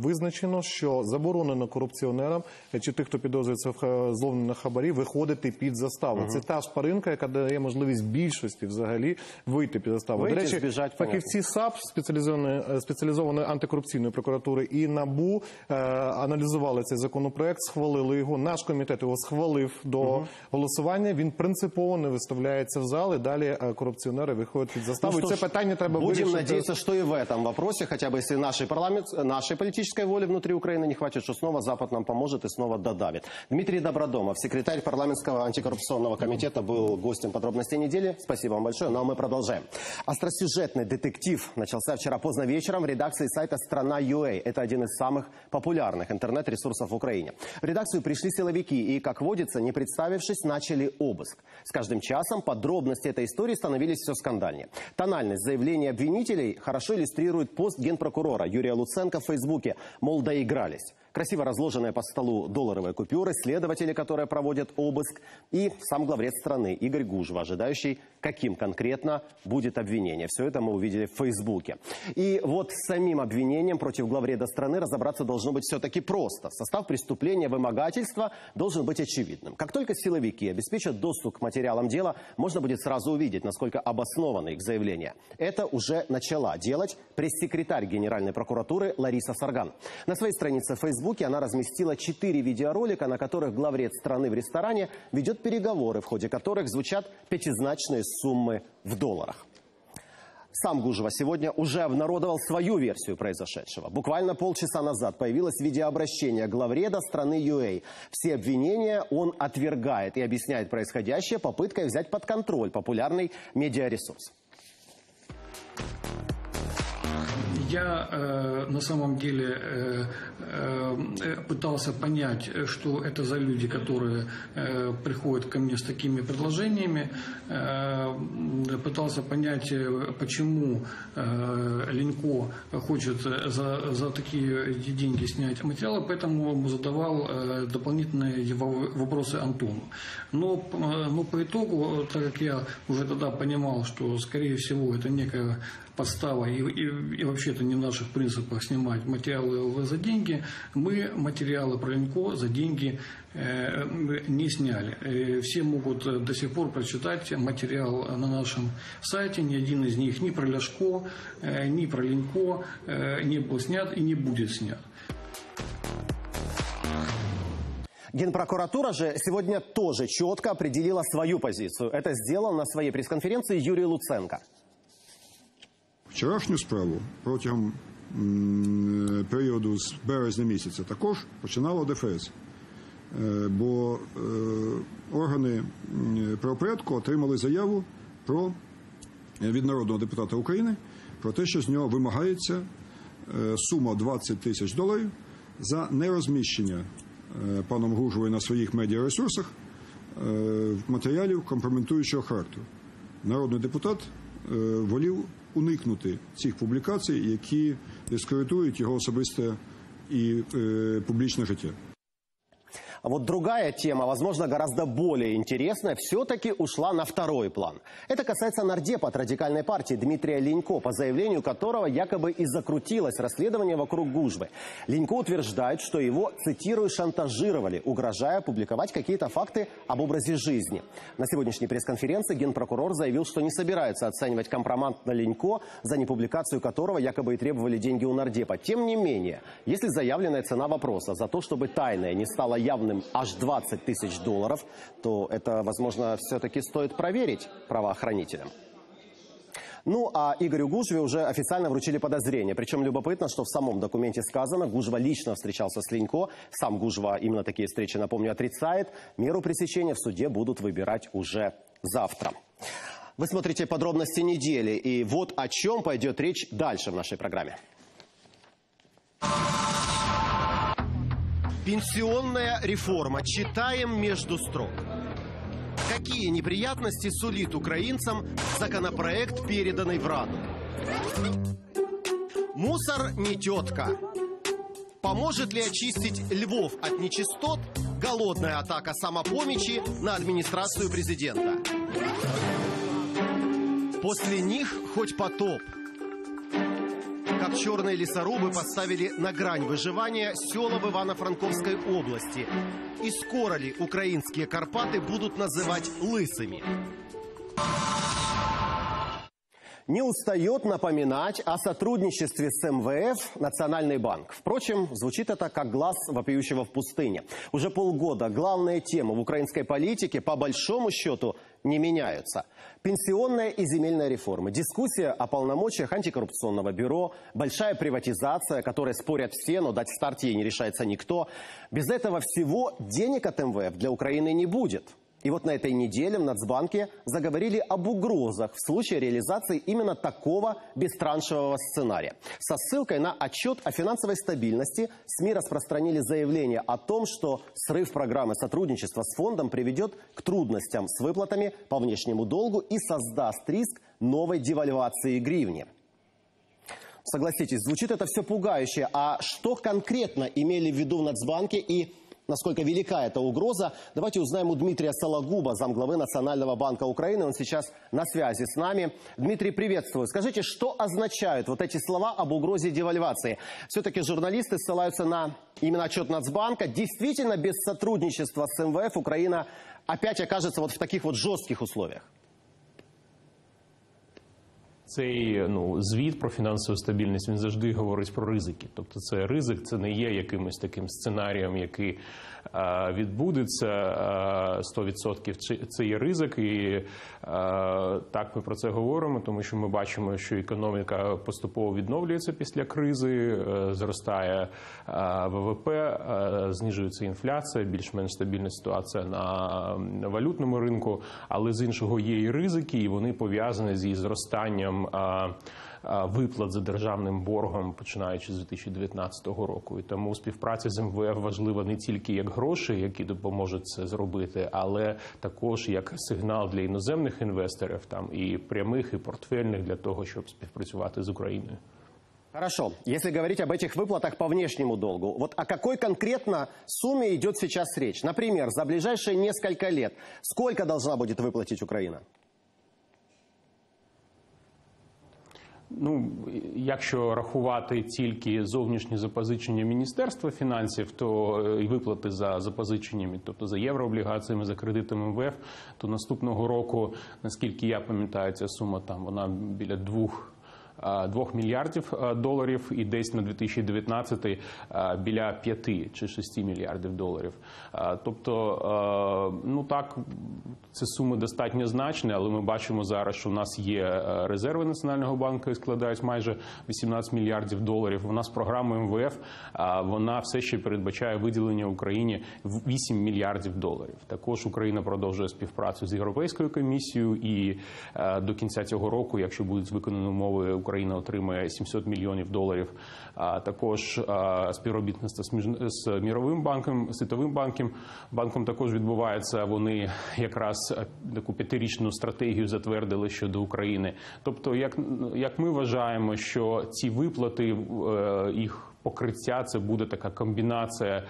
визначено, що заборонено корупціонерам, чи тих, хто підозрюється в зловживанні на хабарі, виходити під заставу. Це та шпаринка, яка дає можливість більшості взагалі вийти під заставу. До речі, фахівці САП, спеціалізованої антикорупційної прокуратури і НАБУ, аналізували цей законопроект, схвалили його. Наш комітет його схвалив до голосування. Він принципово не виставляється в зал, і далі корупціонери виходять під заставу. І це питання треба вирішити. Будемо надіятися, що і в этом вопросі, хоча б, якщо нашій політичній волі внутрі України не хватить, що знову Запад нам поможе і знову додавить. Дмитрий Добродомов, секретарь парламентського антикорупційного комітету, був гостем подробностей неділі. Спасибо вам большое. Ну, а ми продовжаємо. Остросюжетний детектив начався вчора поздно вечором в редакції сайта «Страна.ua». Це один із самих популярных интернет-ресурсов в Украине. В редакцию пришли силовики и, как водится, не представившись, начали обыск. С каждым часом подробности этой истории становились все скандальнее. Тональность заявлений обвинителей хорошо иллюстрирует пост генпрокурора Юрия Луценко в Фейсбуке, мол, доигрались. Красиво разложенные по столу долларовые купюры, следователи, которые проводят обыск, и сам главред страны Игорь Гужва, ожидающий, каким конкретно будет обвинение. Все это мы увидели в Фейсбуке. И вот с самим обвинением против главреда страны разобраться должно быть все-таки просто. Состав преступления вымогательства должен быть очевидным. Как только силовики обеспечат доступ к материалам дела, можно будет сразу увидеть, насколько обоснованы их заявления. Это уже начала делать пресс-секретарь Генеральной прокуратуры Лариса Сарган. На своей странице Фейсбука она разместила 4 видеоролика, на которых главред страны в ресторане ведет переговоры, в ходе которых звучат пятизначные суммы в долларах. Сам Гужва сегодня уже обнародовал свою версию произошедшего. Буквально полчаса назад появилось видеообращение главреда страны ЮА. Все обвинения он отвергает и объясняет происходящее попыткой взять под контроль популярный медиаресурс. Я на самом деле пытался понять, что это за люди, которые приходят ко мне с такими предложениями. Пытался понять, почему Линько хочет за такие деньги снять материалы, поэтому задавал дополнительные вопросы Антону. Но по итогу, так как я уже тогда понимал, что, скорее всего, это некая подстава, и вообще-то не в наших принципах снимать материалы за деньги, мы материалы про Линько за деньги не сняли. Все могут до сих пор прочитать материал на нашем сайте, ни один из них ни про Ляшко, ни про Линько не был снят и не будет снят. Генпрокуратура же сегодня тоже четко определила свою позицию. Это сделал на своей пресс-конференции Юрий Луценко. Вчорашню справу протягом періоду з березня місяця також починало ДФС, бо органи правопорядку отримали заяву від народного депутата України про те, що з нього вимагається сума $20 000 за нерозміщення паном Гужвою на своїх медіаресурсах матеріалів компрометуючого характеру. Народний депутат волів уникнути цих публікацій, які дискредитують його особисте і публічне життя. А вот другая тема, возможно, гораздо более интересная, все-таки ушла на второй план. Это касается нардепа от радикальной партии Дмитрия Линько, по заявлению которого якобы и закрутилось расследование вокруг Гужвы. Линько утверждает, что его, цитирую, шантажировали, угрожая публиковать какие-то факты об образе жизни. На сегодняшней пресс-конференции генпрокурор заявил, что не собирается оценивать компромат на Линько, за непубликацию которого якобы и требовали деньги у нардепа. Тем не менее, если заявленная цена вопроса за то, чтобы тайное не стало явным, аж $20 000, то это, возможно, все-таки стоит проверить правоохранителям. Ну, а Игорю Гужве уже официально вручили подозрение. Причем любопытно, что в самом документе сказано, Гужва лично встречался с Линько. Сам Гужва именно такие встречи, напомню, отрицает. Меру пресечения в суде будут выбирать уже завтра. Вы смотрите подробности недели. И вот о чем пойдет речь дальше в нашей программе. Пенсионная реформа. Читаем между строк. Какие неприятности сулит украинцам законопроект, переданный в Раду? Мусор не тетка. Поможет ли очистить Львов от нечистот голодная атака самопомощи на администрацию президента? После них хоть потоп. Как черные лесорубы поставили на грань выживания села в Ивано-Франковской области. И скоро ли украинские Карпаты будут называть лысыми? Не устает напоминать о сотрудничестве с МВФ Национальный банк. Впрочем, звучит это как глаз вопиющего в пустыне. Уже полгода главные темы в украинской политике по большому счету не меняются. Пенсионная и земельная реформы, дискуссия о полномочиях антикоррупционного бюро, большая приватизация, о которой спорят все, но дать старт ей не решается никто. Без этого всего денег от МВФ для Украины не будет. И вот на этой неделе в Нацбанке заговорили об угрозах в случае реализации именно такого бестраншевого сценария. Со ссылкой на отчет о финансовой стабильности СМИ распространили заявление о том, что срыв программы сотрудничества с фондом приведет к трудностям с выплатами по внешнему долгу и создаст риск новой девальвации гривни. Согласитесь, звучит это все пугающе. А что конкретно имели в виду в Нацбанке и насколько велика эта угроза, давайте узнаем у Дмитрия Сологуба, замглавы Национального банка Украины. Он сейчас на связи с нами. Дмитрий, приветствую. Скажите, что означают вот эти слова об угрозе девальвации? Все-таки журналисты ссылаются на именно отчет Нацбанка. Действительно, без сотрудничества с МВФ Украина опять окажется вот в таких вот жестких условиях? Цей звіт про фінансову стабільність, він завжди говорить про ризики. Тобто це ризик, це не є якимось таким сценарієм, який відбудеться 100%. Це є ризик, і так ми про це говоримо, тому що ми бачимо, що економіка поступово відновлюється після кризи, зростає ВВП, знижується інфляція, більш-менш стабільна ситуація на валютному ринку, але з іншого є і ризики, і вони пов'язані зі зростанням виплат за державним боргом, починаючи з 2019 року. І тому співпраця з МВФ важлива не тільки як гроші, які допоможуть це зробити, але також як сигнал для іноземних інвесторів, там і прямих, і портфельних, для того, щоб співпрацювати з Україною. Хорошо. Если говорить об этих выплатах по внешнему долгу, вот о какой конкретно сумме идет сейчас речь? Например, за ближайшие несколько лет сколько должна будет выплатить Украина? Якщо рахувати тільки зовнішні запозичення Міністерства фінансів, то і виплати за запозиченнями, тобто за єврооблігаціями, за кредитами МВФ, то наступного року, наскільки я пам'ятаю, ця сума там вона біля 2 мільярдів доларів, і десь на 2019 біля 5 чи 6 мільярдів доларів. Тобто, так, ці суми достатньо значні, але ми бачимо зараз, що в нас є резерви Національного банку, які складають майже 18 мільярдів доларів. У нас програма МВФ, вона все ще передбачає виділення Україні 8 мільярдів доларів. Також Україна продовжує співпрацю з Європейською комісією, і до кінця цього року, якщо будуть виконані умови України, Україна отримає $700 мільйонів. Також співробітництво з Міровим банком, Світовим банком також відбувається. Вони якраз таку п'ятирічну стратегію затвердили щодо України. Тобто, як ми вважаємо, що ці виплати, їх покриття, це буде така комбінація,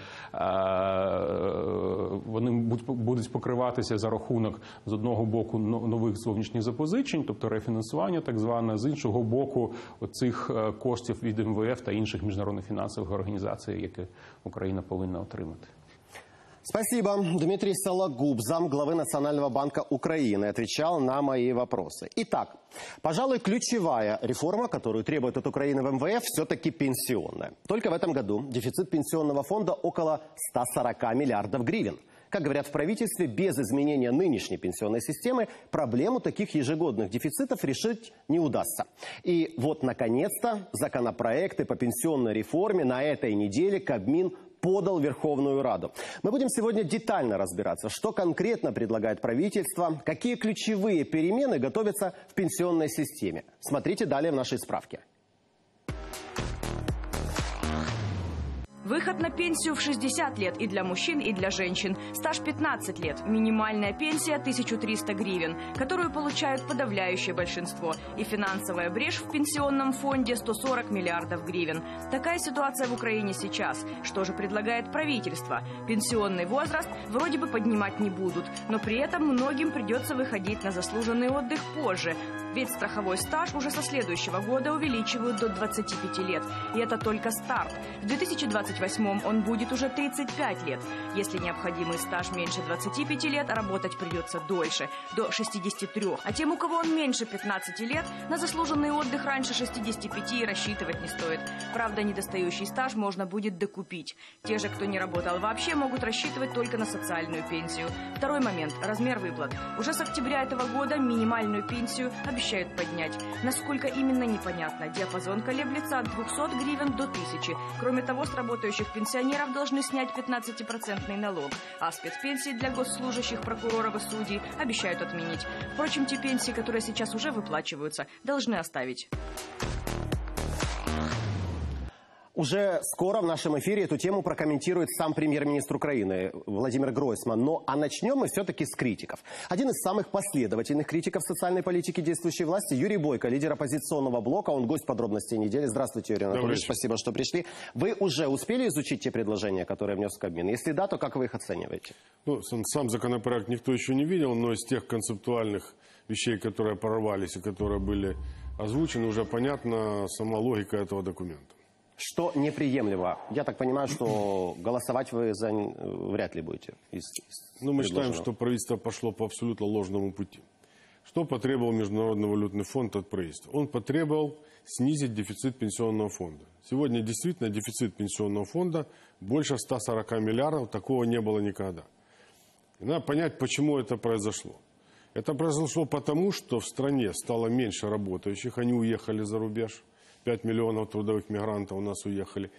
вони будуть покриватися за рахунок, з одного боку, нових зовнішніх запозичень, тобто рефінансування так зване, з іншого боку, оцих коштів від МВФ та інших міжнародних фінансових організацій, які Україна повинна отримати. Спасибо. Дмитрий Сологуб, замглавы Национального банка Украины, отвечал на мои вопросы. Итак, пожалуй, ключевая реформа, которую требует от Украины в МВФ, все-таки пенсионная. Только в этом году дефицит пенсионного фонда около 140 миллиардов гривен. Как говорят в правительстве, без изменения нынешней пенсионной системы проблему таких ежегодных дефицитов решить не удастся. И вот, наконец-то, законопроекты по пенсионной реформе на этой неделе Кабмин подал Верховную Раду. Мы будем сегодня детально разбираться, что конкретно предлагает правительство, какие ключевые перемены готовятся в пенсионной системе. Смотрите далее в нашей справке. Выход на пенсию в 60 лет и для мужчин, и для женщин. Стаж 15 лет. Минимальная пенсия 1300 гривен, которую получают подавляющее большинство. И финансовая брешь в пенсионном фонде 140 миллиардов гривен. Такая ситуация в Украине сейчас. Что же предлагает правительство? Пенсионный возраст вроде бы поднимать не будут, но при этом многим придется выходить на заслуженный отдых позже. Ведь страховой стаж уже со следующего года увеличивают до 25 лет. И это только старт. В 2028-м он будет уже 35 лет. Если необходимый стаж меньше 25 лет, работать придется дольше, до 63. А тем, у кого он меньше 15 лет, на заслуженный отдых раньше 65 и рассчитывать не стоит. Правда, недостающий стаж можно будет докупить. Те же, кто не работал вообще, могут рассчитывать только на социальную пенсию. Второй момент – размер выплат. Уже с октября этого года минимальную пенсию обещают поднять. Насколько именно, непонятно. Диапазон колеблется от 200 гривен до 1000. Кроме того, с работающих пенсионеров должны снять 15% налог. А спецпенсии для госслужащих, прокуроров и судей обещают отменить. Впрочем, те пенсии, которые сейчас уже выплачиваются, должны оставить. Уже скоро в нашем эфире эту тему прокомментирует сам премьер-министр Украины Владимир Гройсман. Но а начнем мы все-таки с критиков. Один из самых последовательных критиков социальной политики действующей власти Юрий Бойко, лидер оппозиционного блока. Он гость «Подробностей недели». Здравствуйте, Юрий Анатольевич. Спасибо, что пришли. Вы уже успели изучить те предложения, которые внес Кабмин? Если да, то как вы их оцениваете? Ну, сам законопроект никто еще не видел, но из тех концептуальных вещей, которые прорвались и которые были озвучены, уже понятна сама логика этого документа. Что неприемлемо? Я так понимаю, что голосовать вы за вряд ли будете. Ну, мы считаем, что правительство пошло по абсолютно ложному пути. Что потребовал Международный валютный фонд от правительства? Он потребовал снизить дефицит пенсионного фонда. Сегодня действительно дефицит пенсионного фонда больше 140 миллиардов. Такого не было никогда. И надо понять, почему это произошло. Это произошло потому, что в стране стало меньше работающих. Они уехали за рубеж. 5 миллионов трудовых мигрантов у нас уехали.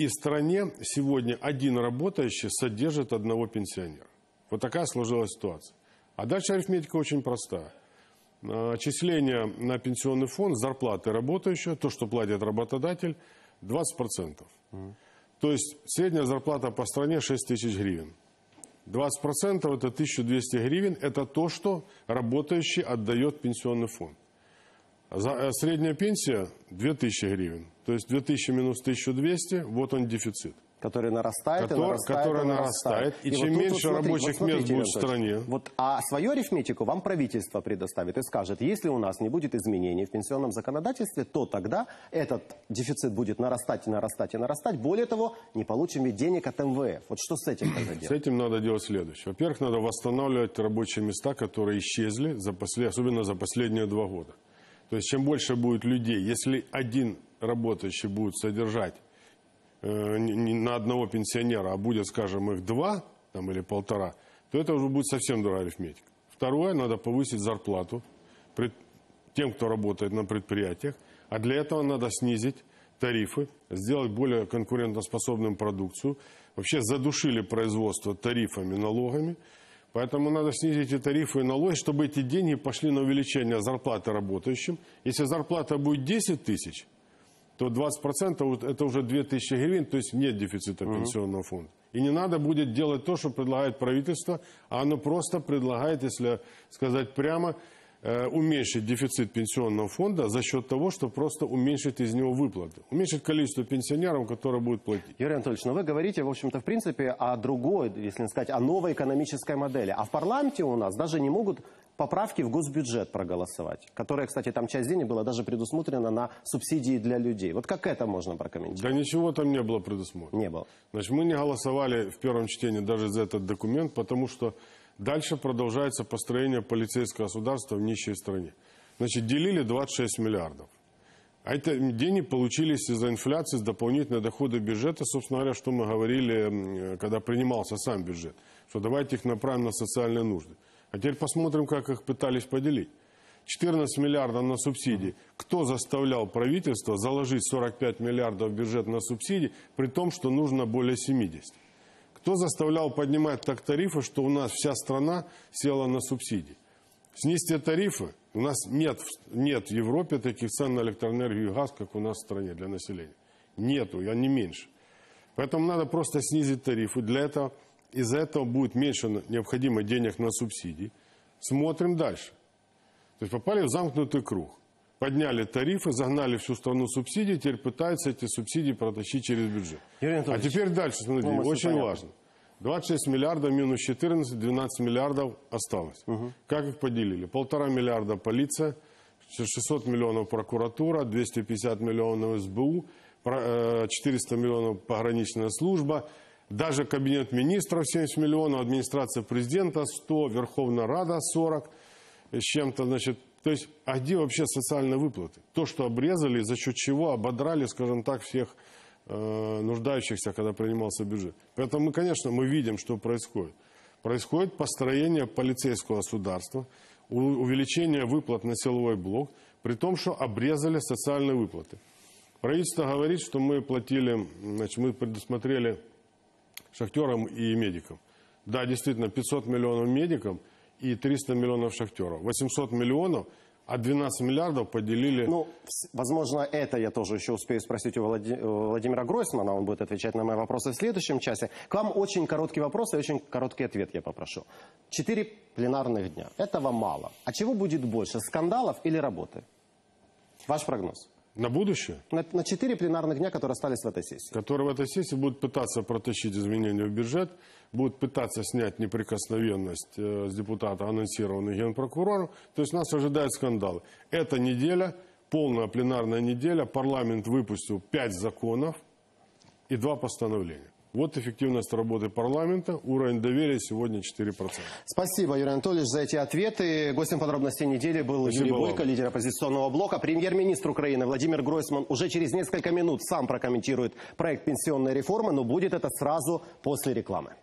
И в стране сегодня один работающий содержит одного пенсионера. Вот такая сложилась ситуация. А дальше арифметика очень простая. Отчисление на пенсионный фонд, зарплаты работающего, то, что платит работодатель, 20%. То есть средняя зарплата по стране 6 тысяч гривен. 20% это 1200 гривен, это то, что работающий отдает пенсионный фонд. Средняя пенсия 2000 гривен. То есть 2000 минус 1200, вот он дефицит. Который нарастает, который нарастает. И чем вот меньше рабочих мест будет в стране... Вот, а свою арифметику вам правительство предоставит и скажет, если у нас не будет изменений в пенсионном законодательстве, то тогда этот дефицит будет нарастать и нарастать и нарастать. Более того, не получим ведь денег от МВФ. Вот что с этим надо делать? С этим надо делать следующее. Во-первых, надо восстанавливать рабочие места, которые исчезли, особенно за последние 2 года. То есть, чем больше будет людей, если один работающий будет содержать не на одного пенсионера, а будет, скажем, их 2 там, или 1,5, то это уже будет совсем другая арифметика. Второе, надо повысить зарплату тем, кто работает на предприятиях. А для этого надо снизить тарифы, сделать более конкурентоспособным продукцию. Вообще задушили производство тарифами, налогами. Поэтому надо снизить и тарифы, и налоги, чтобы эти деньги пошли на увеличение зарплаты работающим. Если зарплата будет 10 тысяч, то 20% это уже 2 тысячи гривен, то есть нет дефицита пенсионного фонда. И не надо будет делать то, что предлагает правительство, а оно просто предлагает, если сказать прямо, уменьшить дефицит пенсионного фонда за счет того, что просто уменьшить из него выплаты. Уменьшить количество пенсионеров, которые будут платить. Юрий Анатольевич, но вы говорите, в общем-то, в принципе, о другой, если не сказать, о новой экономической модели. А в парламенте у нас даже не могут поправки в госбюджет проголосовать, которая, кстати, там часть денег была даже предусмотрена на субсидии для людей. Вот как это можно прокомментировать? Да ничего там не было предусмотрено. Не было. Значит, мы не голосовали в первом чтении даже за этот документ, потому что дальше продолжается построение полицейского государства в нищей стране. Значит, делили 26 миллиардов. А это деньги получились из-за инфляции, с дополнительной доходы бюджета. Собственно говоря, что мы говорили, когда принимался сам бюджет. Что давайте их направим на социальные нужды. А теперь посмотрим, как их пытались поделить. 14 миллиардов на субсидии. Кто заставлял правительство заложить 45 миллиардов бюджет на субсидии, при том, что нужно более 70? Кто заставлял поднимать так тарифы, что у нас вся страна села на субсидии? Снизьте тарифы. У нас нет в Европе таких цен на электроэнергию и газ, как у нас в стране для населения. Нету, я не меньше. Поэтому надо просто снизить тарифы. Для этого, из-за этого будет меньше необходимо денег на субсидии. Смотрим дальше. То есть попали в замкнутый круг. Подняли тарифы, загнали всю страну субсидии, теперь пытаются эти субсидии протащить через бюджет. А теперь дальше, смотрите, очень важно. 26 миллиардов минус 14, 12 миллиардов осталось. Как их поделили? 1,5 миллиарда полиция, 600 миллионов прокуратура, 250 миллионов СБУ, 400 миллионов пограничная служба, даже кабинет министров 70 миллионов, администрация президента 100, Верховная Рада 40, с чем-то, значит. То есть, а где вообще социальные выплаты? То, что обрезали, за счет чего ободрали, скажем так, всех нуждающихся, когда принимался бюджет. Поэтому, мы, конечно, мы видим, что происходит. Происходит построение полицейского государства, увеличение выплат на силовой блок, при том, что обрезали социальные выплаты. Правительство говорит, что мы платили, значит, мы предусмотрели шахтерам и медикам. Да, действительно, 500 миллионов медикам и 300 миллионов шахтеров. 800 миллионов, а 12 миллиардов поделили... Ну, возможно, это я тоже еще успею спросить у Владимира Гройсмана. Он будет отвечать на мои вопросы в следующем часе. К вам очень короткий вопрос и очень короткий ответ я попрошу. 4 пленарных дня. Этого мало. А чего будет больше? Скандалов или работы? Ваш прогноз. На будущее? На 4 пленарных дня, которые остались в этой сессии. Которые в этой сессии будут пытаться протащить изменения в бюджет, будут пытаться снять неприкосновенность с депутата, анонсированный генпрокурором. То есть нас ожидают скандалы. Эта неделя, полная пленарная неделя, парламент выпустил 5 законов и 2 постановления. Вот эффективность работы парламента, уровень доверия сегодня 4%. Спасибо, Юрий Анатольевич, за эти ответы. Гостем подробностей недели был Юрий Бойко, лидер оппозиционного блока. Премьер-министр Украины Владимир Гройсман уже через несколько минут сам прокомментирует проект пенсионной реформы, но будет это сразу после рекламы.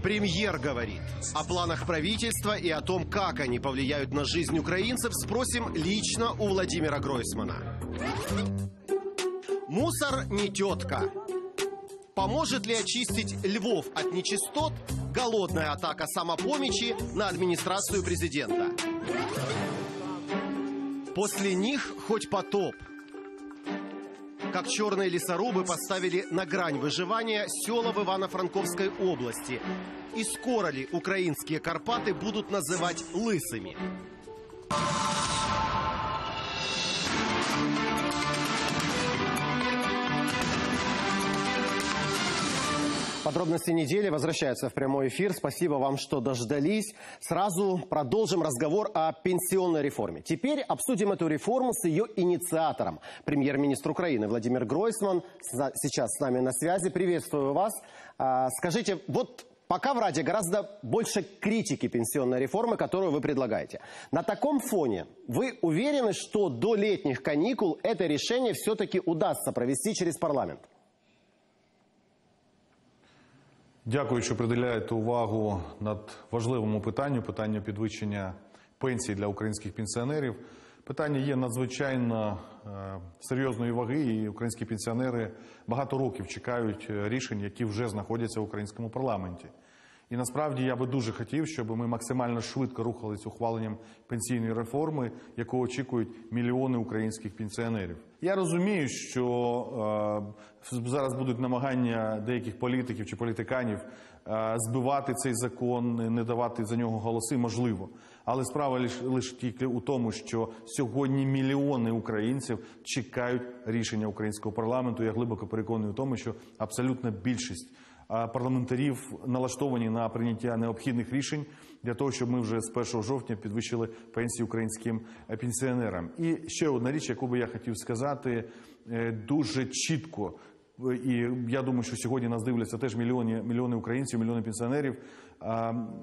Премьер говорит. О планах правительства и о том, как они повлияют на жизнь украинцев, спросим лично у Владимира Гройсмана. Мусор не тетка. Поможет ли очистить Львов от нечистот голодная атака самопомощи на администрацию президента? После них хоть потоп. Как черные лесорубы поставили на грань выживания села в Ивано-Франковской области. И скоро ли украинские Карпаты будут называть лысыми? Подробности недели возвращаются в прямой эфир. Спасибо вам, что дождались. Сразу продолжим разговор о пенсионной реформе. Теперь обсудим эту реформу с ее инициатором. Премьер-министр Украины Владимир Гройсман сейчас с нами на связи. Приветствую вас. Скажите, вот пока в Раде гораздо больше критики пенсионной реформы, которую вы предлагаете. На таком фоне вы уверены, что до летних каникул это решение все-таки удастся провести через парламент? Дякую, що приділяєте увагу над важливому питанню, питанню підвищення пенсій для українських пенсіонерів. Питання є надзвичайно серйозної ваги, і українські пенсіонери багато років чекають рішень, які вже знаходяться в українському парламенті. І насправді я би дуже хотів, щоб ми максимально швидко рухались ухваленням пенсійної реформи, яку очікують мільйони українських пенсіонерів. Я розумію, що зараз будуть намагання деяких політиків чи політиканів збивати цей закон, не давати за нього голоси, можливо. Але справа лише тільки у тому, що сьогодні мільйони українців чекають рішення українського парламенту. Я глибоко переконаний у тому, що абсолютна більшість парламентарів налаштовані на прийняття необхідних рішень для того, щоб ми вже з 1 жовтня підвищили пенсії українським пенсіонерам. І ще одна річ, яку би я хотів сказати дуже чітко, і я думаю, що сьогодні нас дивляться теж мільйони українців, мільйони пенсіонерів.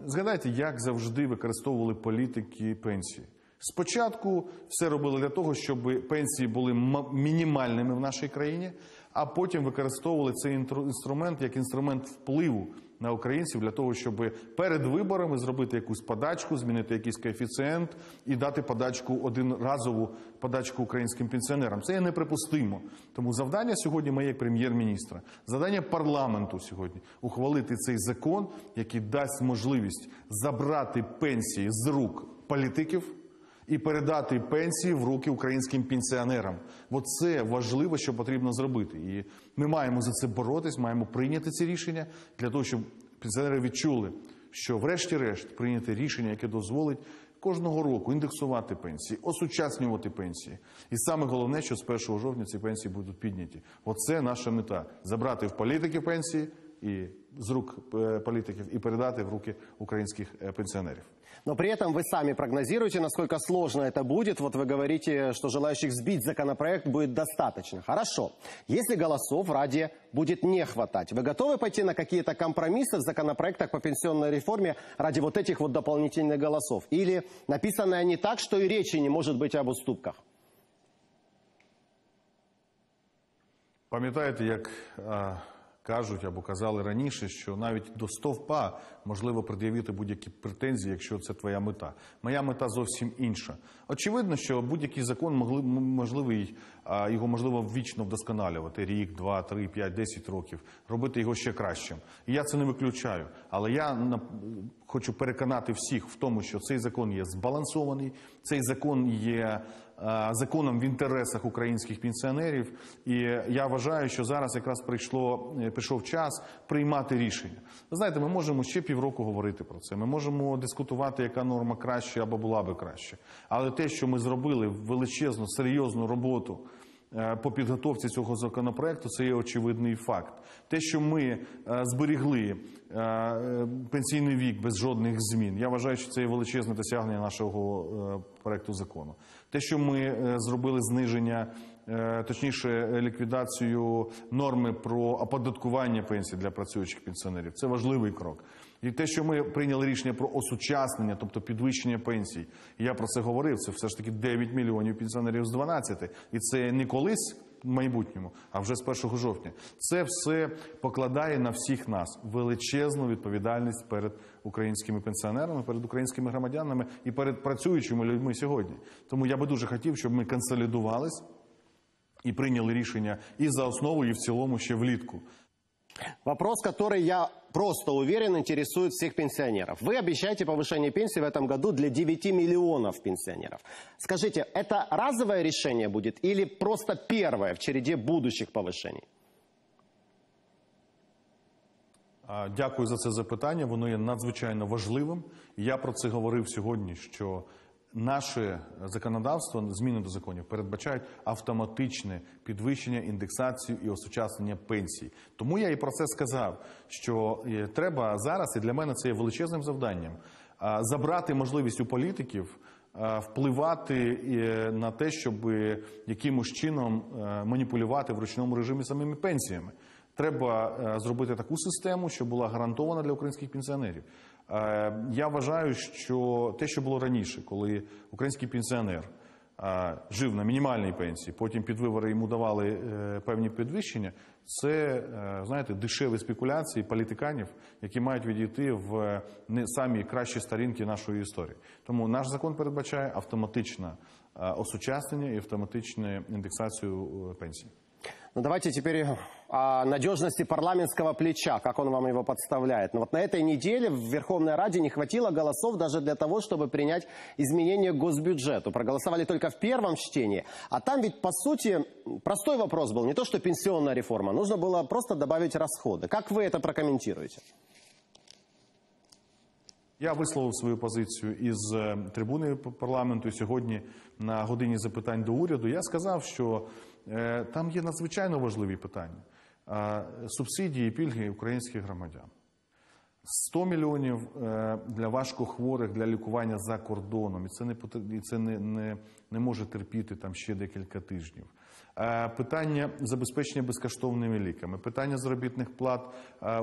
Згадайте, як завжди використовували політики пенсії. Спочатку все робили для того, щоб пенсії були мінімальними в нашій країні, а потім використовували цей інструмент як інструмент впливу на українців для того, щоб перед виборами зробити якусь подачку, змінити якийсь коефіцієнт і дати подачку, одноразову подачку українським пенсіонерам. Це є неприпустимо. Тому завдання сьогодні моє як прем'єр-міністра, завдання парламенту сьогодні – ухвалити цей закон, який дасть можливість забрати пенсії з рук політиків і передати пенсії в руки українським пенсіонерам. Оце важливо, що потрібно зробити. І ми маємо за це боротись, маємо прийняти ці рішення для того, щоб пенсіонери відчули, що врешті-решт прийняти рішення, яке дозволить кожного року індексувати пенсії, осучаснювати пенсії. І саме головне, що з 1 жовтня ці пенсії будуть підняті. Оце наша мета – забрати в політики пенсії і з рук политиков и передать в руки украинских пенсионеров. Но при этом вы сами прогнозируете, насколько сложно это будет. Вот вы говорите, что желающих сбить законопроект будет достаточно. Хорошо. Если голосов ради будет не хватать, вы готовы пойти на какие-то компромиссы в законопроектах по пенсионной реформе ради вот этих вот дополнительных голосов? Или написаны они так, что и речи не может быть об уступках? Пам'ятаєте, як кажуть або казали раніше, що навіть до стовпа можливо пред'явити будь-які претензії, якщо це твоя мета. Моя мета зовсім інша. Очевидно, що будь-який закон можливо вічно вдосконалювати. Рік, два, три, п'ять, 10 років. Робити його ще кращим. І я це не виключаю. Але я хочу переконати всіх в тому, що цей закон є збалансований, цей закон є законом в інтересах українських пенсіонерів. І я вважаю, що зараз якраз прийшов час приймати рішення. Ви знаєте, ми можемо ще півроку говорити про це. Ми можемо дискутувати, яка норма краще або була би краще. Але те, що ми зробили величезну, серйозну роботу по підготовці цього законопроекту, це є очевидний факт. Те, що ми зберегли пенсійний вік без жодних змін, я вважаю, що це є величезне досягнення нашого проекту закону. Те, що ми зробили зниження, точніше ліквідацію норми про оподаткування пенсій для працюючих пенсіонерів, це важливий крок. І те, що ми прийняли рішення про осучаснення, тобто підвищення пенсій, я про це говорив, це все ж таки 9 мільйонів пенсіонерів з 12. І це не колись в майбутньому, а вже з 1 жовтня. Це все покладає на всіх нас величезну відповідальність перед українськими пенсіонерами, перед українськими громадянами і перед працюючими людьми сьогодні. Тому я би дуже хотів, щоб ми консолідувались і прийняли рішення і за основу, і в цілому ще влітку. Вопрос, который, я просто уверен, интересует всех пенсионеров. Вы обещаете повышение пенсии в этом году для 9 миллионов пенсионеров. Скажите, это разовое решение будет или просто первое в череде будущих повышений? Дякую за це запитання, воно є надзвичайно важливим. Я про це говорив сьогодні, що наше законодавство, зміни до законів, передбачають автоматичне підвищення, індексацію і осучаснення пенсій. Тому я і про це сказав, що треба зараз, і для мене це є величезним завданням, забрати можливість у політиків впливати на те, щоб якимось чином маніпулювати в ручному режимі самими пенсіями. Треба зробити таку систему, щоб була гарантована для українських пенсіонерів. Я вважаю, що те, що було раніше, коли український пенсіонер жив на мінімальній пенсії, потім під вибори йому давали певні підвищення, це, знаєте, дешеві спекуляції політиканів, які мають відійти в самі кращі сторінки нашої історії. Тому наш закон передбачає автоматичне осучаснення і автоматичну індексацію пенсій. Ну давайте теперь о надежности парламентского плеча, как он вам его подставляет. Но вот на этой неделе в Верховной Раде не хватило голосов даже для того, чтобы принять изменения к госбюджету. Проголосовали только в первом чтении. А там ведь, по сути, простой вопрос был. Не то, что пенсионная реформа. Нужно было просто добавить расходы. Как вы это прокомментируете? Я висловив свою позицію із трибуни парламенту сьогодні на годині запитань до уряду. Я сказав, що там є надзвичайно важливі питання. Субсидії і пільги українських громадян. 100 мільйонів для важкохворих, для лікування за кордоном. І це не може терпіти там ще декілька тижнів. Питання забезпечення безкоштовними ліками. Питання заробітних плат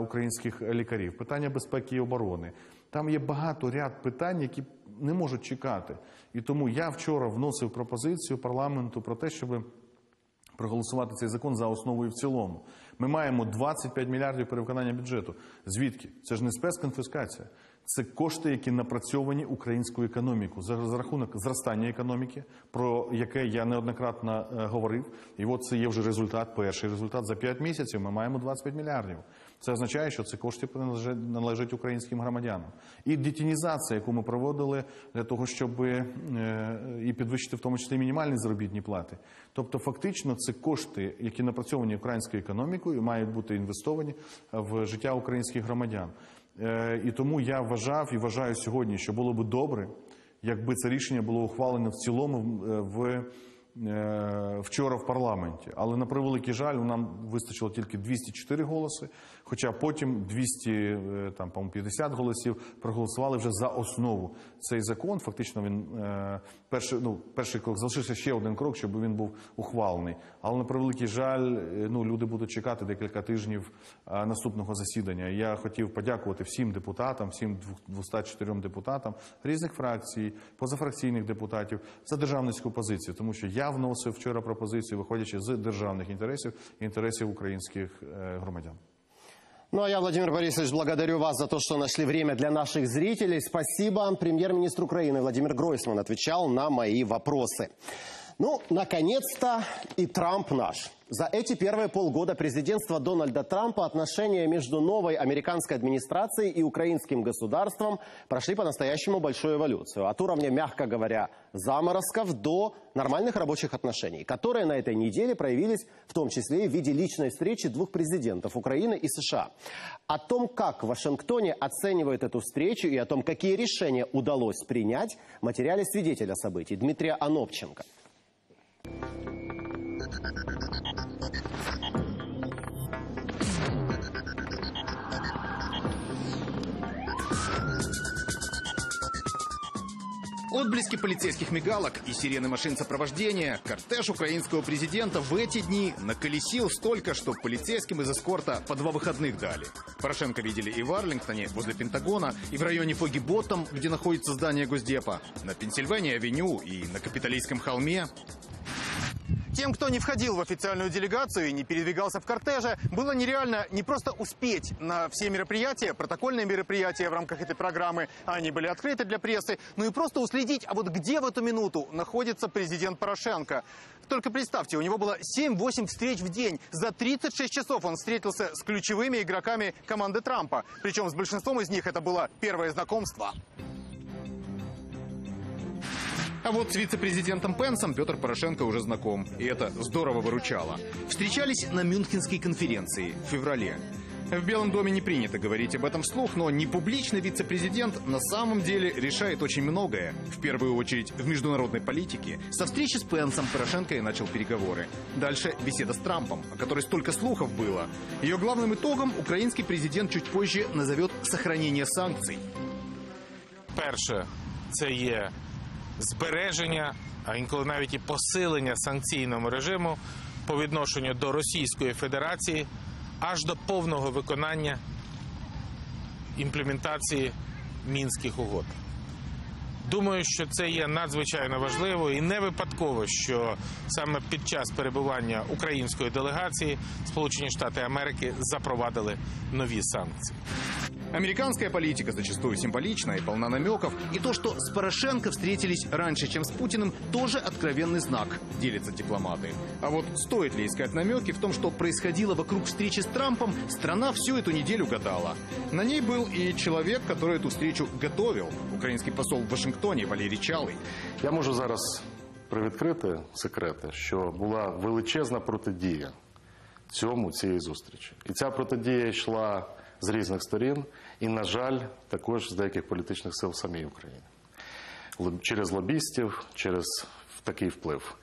українських лікарів. Питання безпеки і оборони. Там є багато ряд питань, які не можуть чекати. І тому я вчора вносив пропозицію парламенту про те, щоб проголосувати цей закон за основу і в цілому. Ми маємо 25 мільярдів перевиконання бюджету. Звідки? Це ж не спецконфіскація. Це кошти, які напрацьовані українською економікою за рахунок зростання економіки, про яке я неоднократно говорив. І от це є вже результат, перший результат. За 5 місяців ми маємо 25 мільярдів. Це означає, що ці кошти належать українським громадянам. І детінізація, яку ми проводили для того, щоб і підвищити в тому числі мінімальні заробітні плати. Тобто фактично це кошти, які напрацьовані українською економікою і мають бути інвестовані в життя українських громадян. І тому я вважав і вважаю сьогодні, що було б добре, якби це рішення було ухвалено в цілому вчора в парламенті. Але, на превеликий жаль, нам вистачило тільки 204 голоси, хоча потім 250 голосів проголосували вже за основу цей закон. Фактично, перший крок, залишився ще один крок, щоб він був ухвалений. Але, на превеликий жаль, люди будуть чекати декілька тижнів наступного засідання. Я хотів подякувати всім депутатам, всім 204 депутатам різних фракцій, позафракційних депутатів за державницьку позицію, тому що я вносив вчора пропозиції, виходячи з державних інтересів і інтересів українських громадян. Ну а я, Владимир Борисович, благодарю вас за то, что нашли время для наших зрителей. Спасибо. Премьер-министр Украины Владимир Гройсман отвечал на мои вопросы. Ну, наконец-то и Трамп наш. За эти первые полгода президентства Дональда Трампа отношения между новой американской администрацией и украинским государством прошли по-настоящему большую эволюцию. От уровня, мягко говоря, заморозков до нормальных рабочих отношений, которые на этой неделе проявились в том числе и в виде личной встречи двух президентов Украины и США. О том, как в Вашингтоне оценивают эту встречу и о том, какие решения удалось принять, в материале свидетеля событий Дмитрия Анопченко. Отблески полицейских мигалок и сирены машин сопровождения. Кортеж украинского президента в эти дни наколесил столько, что полицейским из эскорта по 2 выходных дали. Порошенко видели и в Арлингтоне, возле Пентагона, и в районе Фоги-Боттом, где находится здание Госдепа, на Пенсильвании-авеню и на Капитолийском холме. Тем, кто не входил в официальную делегацию и не передвигался в кортеже, было нереально не просто успеть на все мероприятия, протокольные мероприятия в рамках этой программы, они были открыты для прессы, но и просто уследить, а вот где в эту минуту находится президент Порошенко. Только представьте, у него было 7-8 встреч в день. За 36 часов он встретился с ключевыми игроками команды Трампа. Причем с большинством из них это было первое знакомство. А вот с вице-президентом Пенсом Петр Порошенко уже знаком. И это здорово выручало. Встречались на Мюнхенской конференции в феврале. В Белом доме не принято говорить об этом вслух, но непубличный вице-президент на самом деле решает очень многое. В первую очередь в международной политике. Со встречи с Пенсом Порошенко и начал переговоры. Дальше беседа с Трампом, о которой столько слухов было. Ее главным итогом украинский президент чуть позже назовет сохранение санкций. Первое, это есть... збереження, а інколи навіть і посилення санкційного режиму по відношенню до Російської Федерації аж до повного виконання імплементації Мінських угод. Думаю, що це є надзвичайно важливо і не випадково, що саме під час перебування української делегації Сполучені Штати Америки запровадили нові санкції. Американская политика зачастую символична и полна намеков. И то, что с Порошенко встретились раньше, чем с Путиным, тоже откровенный знак, делятся дипломаты. А вот стоит ли искать намеки в том, что происходило вокруг встречи с Трампом, страна всю эту неделю гадала. На ней был и человек, который эту встречу готовил. Украинский посол в Вашингтоне Валерий Чалый. Я можу зараз привідкрити секрети, що була величезна протидія цієї зустрічі. І ця протидія йшла з різних сторін і, на жаль, також з деяких політичних сил в самій Україні. Через лобістів, через такий вплив.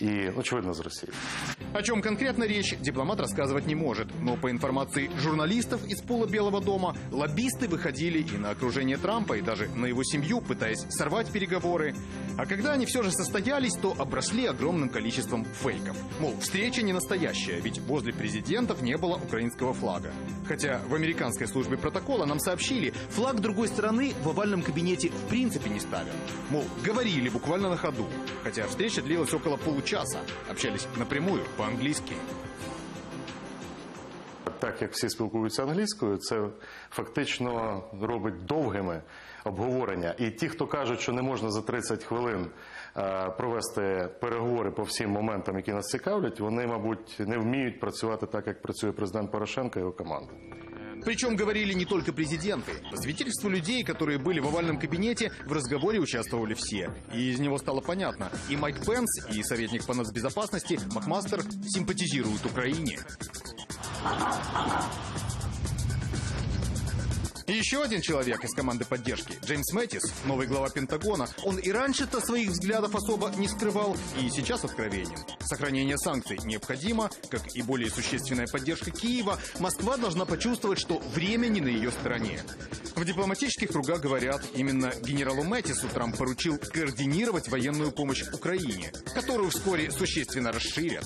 И, очевидно, из России. О чем конкретно речь, дипломат рассказывать не может. Но по информации журналистов из пула Белого дома, лоббисты выходили и на окружение Трампа, и даже на его семью, пытаясь сорвать переговоры. А когда они все же состоялись, то обросли огромным количеством фейков. Мол, встреча не настоящая, ведь возле президентов не было украинского флага. Хотя в американской службе протокола нам сообщили, флаг другой страны в овальном кабинете в принципе не ставят. Мол, говорили буквально на ходу. Хотя встреча длилась около получаса. Общались напрямую по-английски. Так как все спілкуються английскую, это фактично робить довгими обговорення. И те, кто кажуть, что не можно за 30 хвилин провести переговори по всім моментам, які нас цікавлять, вони, мабуть, не вміють працювати так, як працює президент Порошенко і його команда. Причем говорили не только президенты. По свидетельству людей, которые были в овальном кабинете, в разговоре участвовали все. И из него стало понятно. И Майк Пенс, и советник по нацбезопасности Макмастер симпатизируют Украине. И еще один человек из команды поддержки, Джеймс Мэттис, новый глава Пентагона. Он и раньше-то своих взглядов особо не скрывал, и сейчас откровенен. Сохранение санкций необходимо, как и более существенная поддержка Киева. Москва должна почувствовать, что время не на ее стороне. В дипломатических кругах говорят, именно генералу Мэттису Трамп поручил координировать военную помощь Украине, которую вскоре существенно расширят.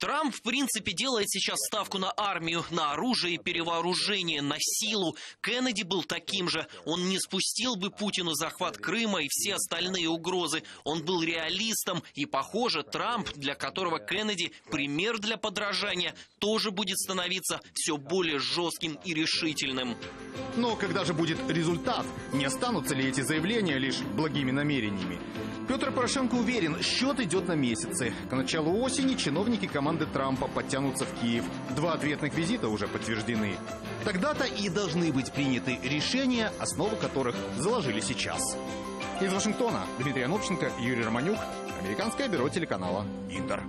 Трамп, в принципе, делает сейчас ставку на армию, на оружие и перевооружение, на силу. Кеннеди был таким же. Он не спустил бы Путину захват Крыма и все остальные угрозы. Он был реалистом. И, похоже, Трамп, для которого Кеннеди пример для подражания, тоже будет становиться все более жестким и решительным. Но когда же будет результат? Не останутся ли эти заявления лишь благими намерениями? Петр Порошенко уверен, счет идет на месяцы. К началу осени чиновники команды Трампа подтянутся в Киев. 2 ответных визита уже подтверждены. Тогда-то и должны быть приняты решения, основу которых заложили сейчас. Из Вашингтона Дмитрий Линько, Юрий Романюк, Американское бюро телеканала «Интер».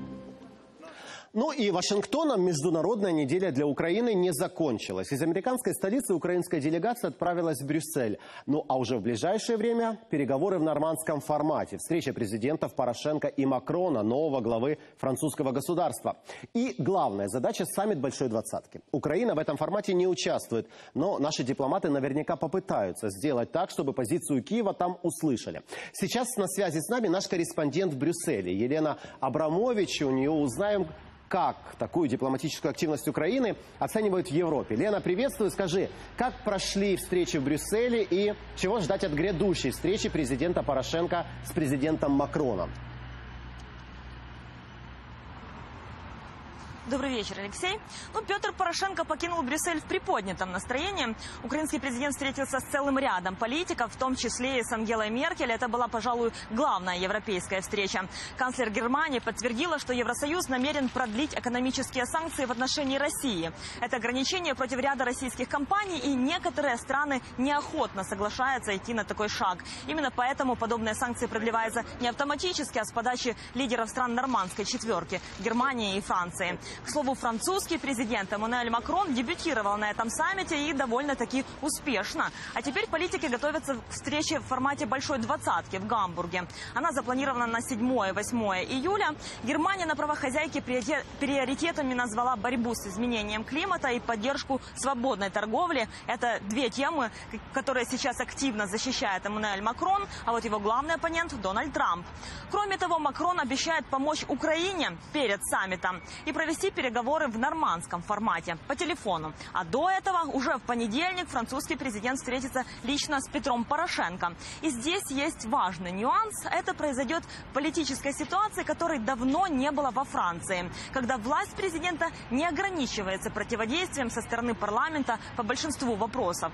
Ну и Вашингтоном международная неделя для Украины не закончилась. Из американской столицы украинская делегация отправилась в Брюссель. Ну а уже в ближайшее время переговоры в нормандском формате. Встреча президентов Порошенко и Макрона, нового главы французского государства. И главная задача – саммит Большой Двадцатки. Украина в этом формате не участвует. Но наши дипломаты наверняка попытаются сделать так, чтобы позицию Киева там услышали. Сейчас на связи с нами наш корреспондент в Брюсселе Елена Абрамович. У нее узнаем, как такую дипломатическую активность Украины оценивают в Европе. Лена, приветствую. Скажи, как прошли встречи в Брюсселе и чего ждать от грядущей встречи президента Порошенко с президентом Макроном? Добрый вечер, Алексей. Ну, Петр Порошенко покинул Брюссель в приподнятом настроении. Украинский президент встретился с целым рядом политиков, в том числе и с Ангелой Меркель. Это была, пожалуй, главная европейская встреча. Канцлер Германии подтвердила, что Евросоюз намерен продлить экономические санкции в отношении России. Это ограничение против ряда российских компаний, и некоторые страны неохотно соглашаются идти на такой шаг. Именно поэтому подобные санкции продлеваются не автоматически, а с подачи лидеров стран нормандской четверки – Германии и Франции. К слову, французский президент Эммануэль Макрон дебютировал на этом саммите и довольно-таки успешно. А теперь политики готовятся к встрече в формате Большой Двадцатки в Гамбурге. Она запланирована на 7-8 июля. Германия на правохозяйке приоритетами назвала борьбу с изменением климата и поддержку свободной торговли. Это две темы, которые сейчас активно защищает Эммануэль Макрон, а вот его главный оппонент Дональд Трамп. Кроме того, Макрон обещает помочь Украине перед саммитом и провести переговоры в нормандском формате по телефону. А до этого уже в понедельник французский президент встретится лично с Петром Порошенко. И здесь есть важный нюанс. Это произойдет в политической ситуации, которой давно не было во Франции, когда власть президента не ограничивается противодействием со стороны парламента по большинству вопросов.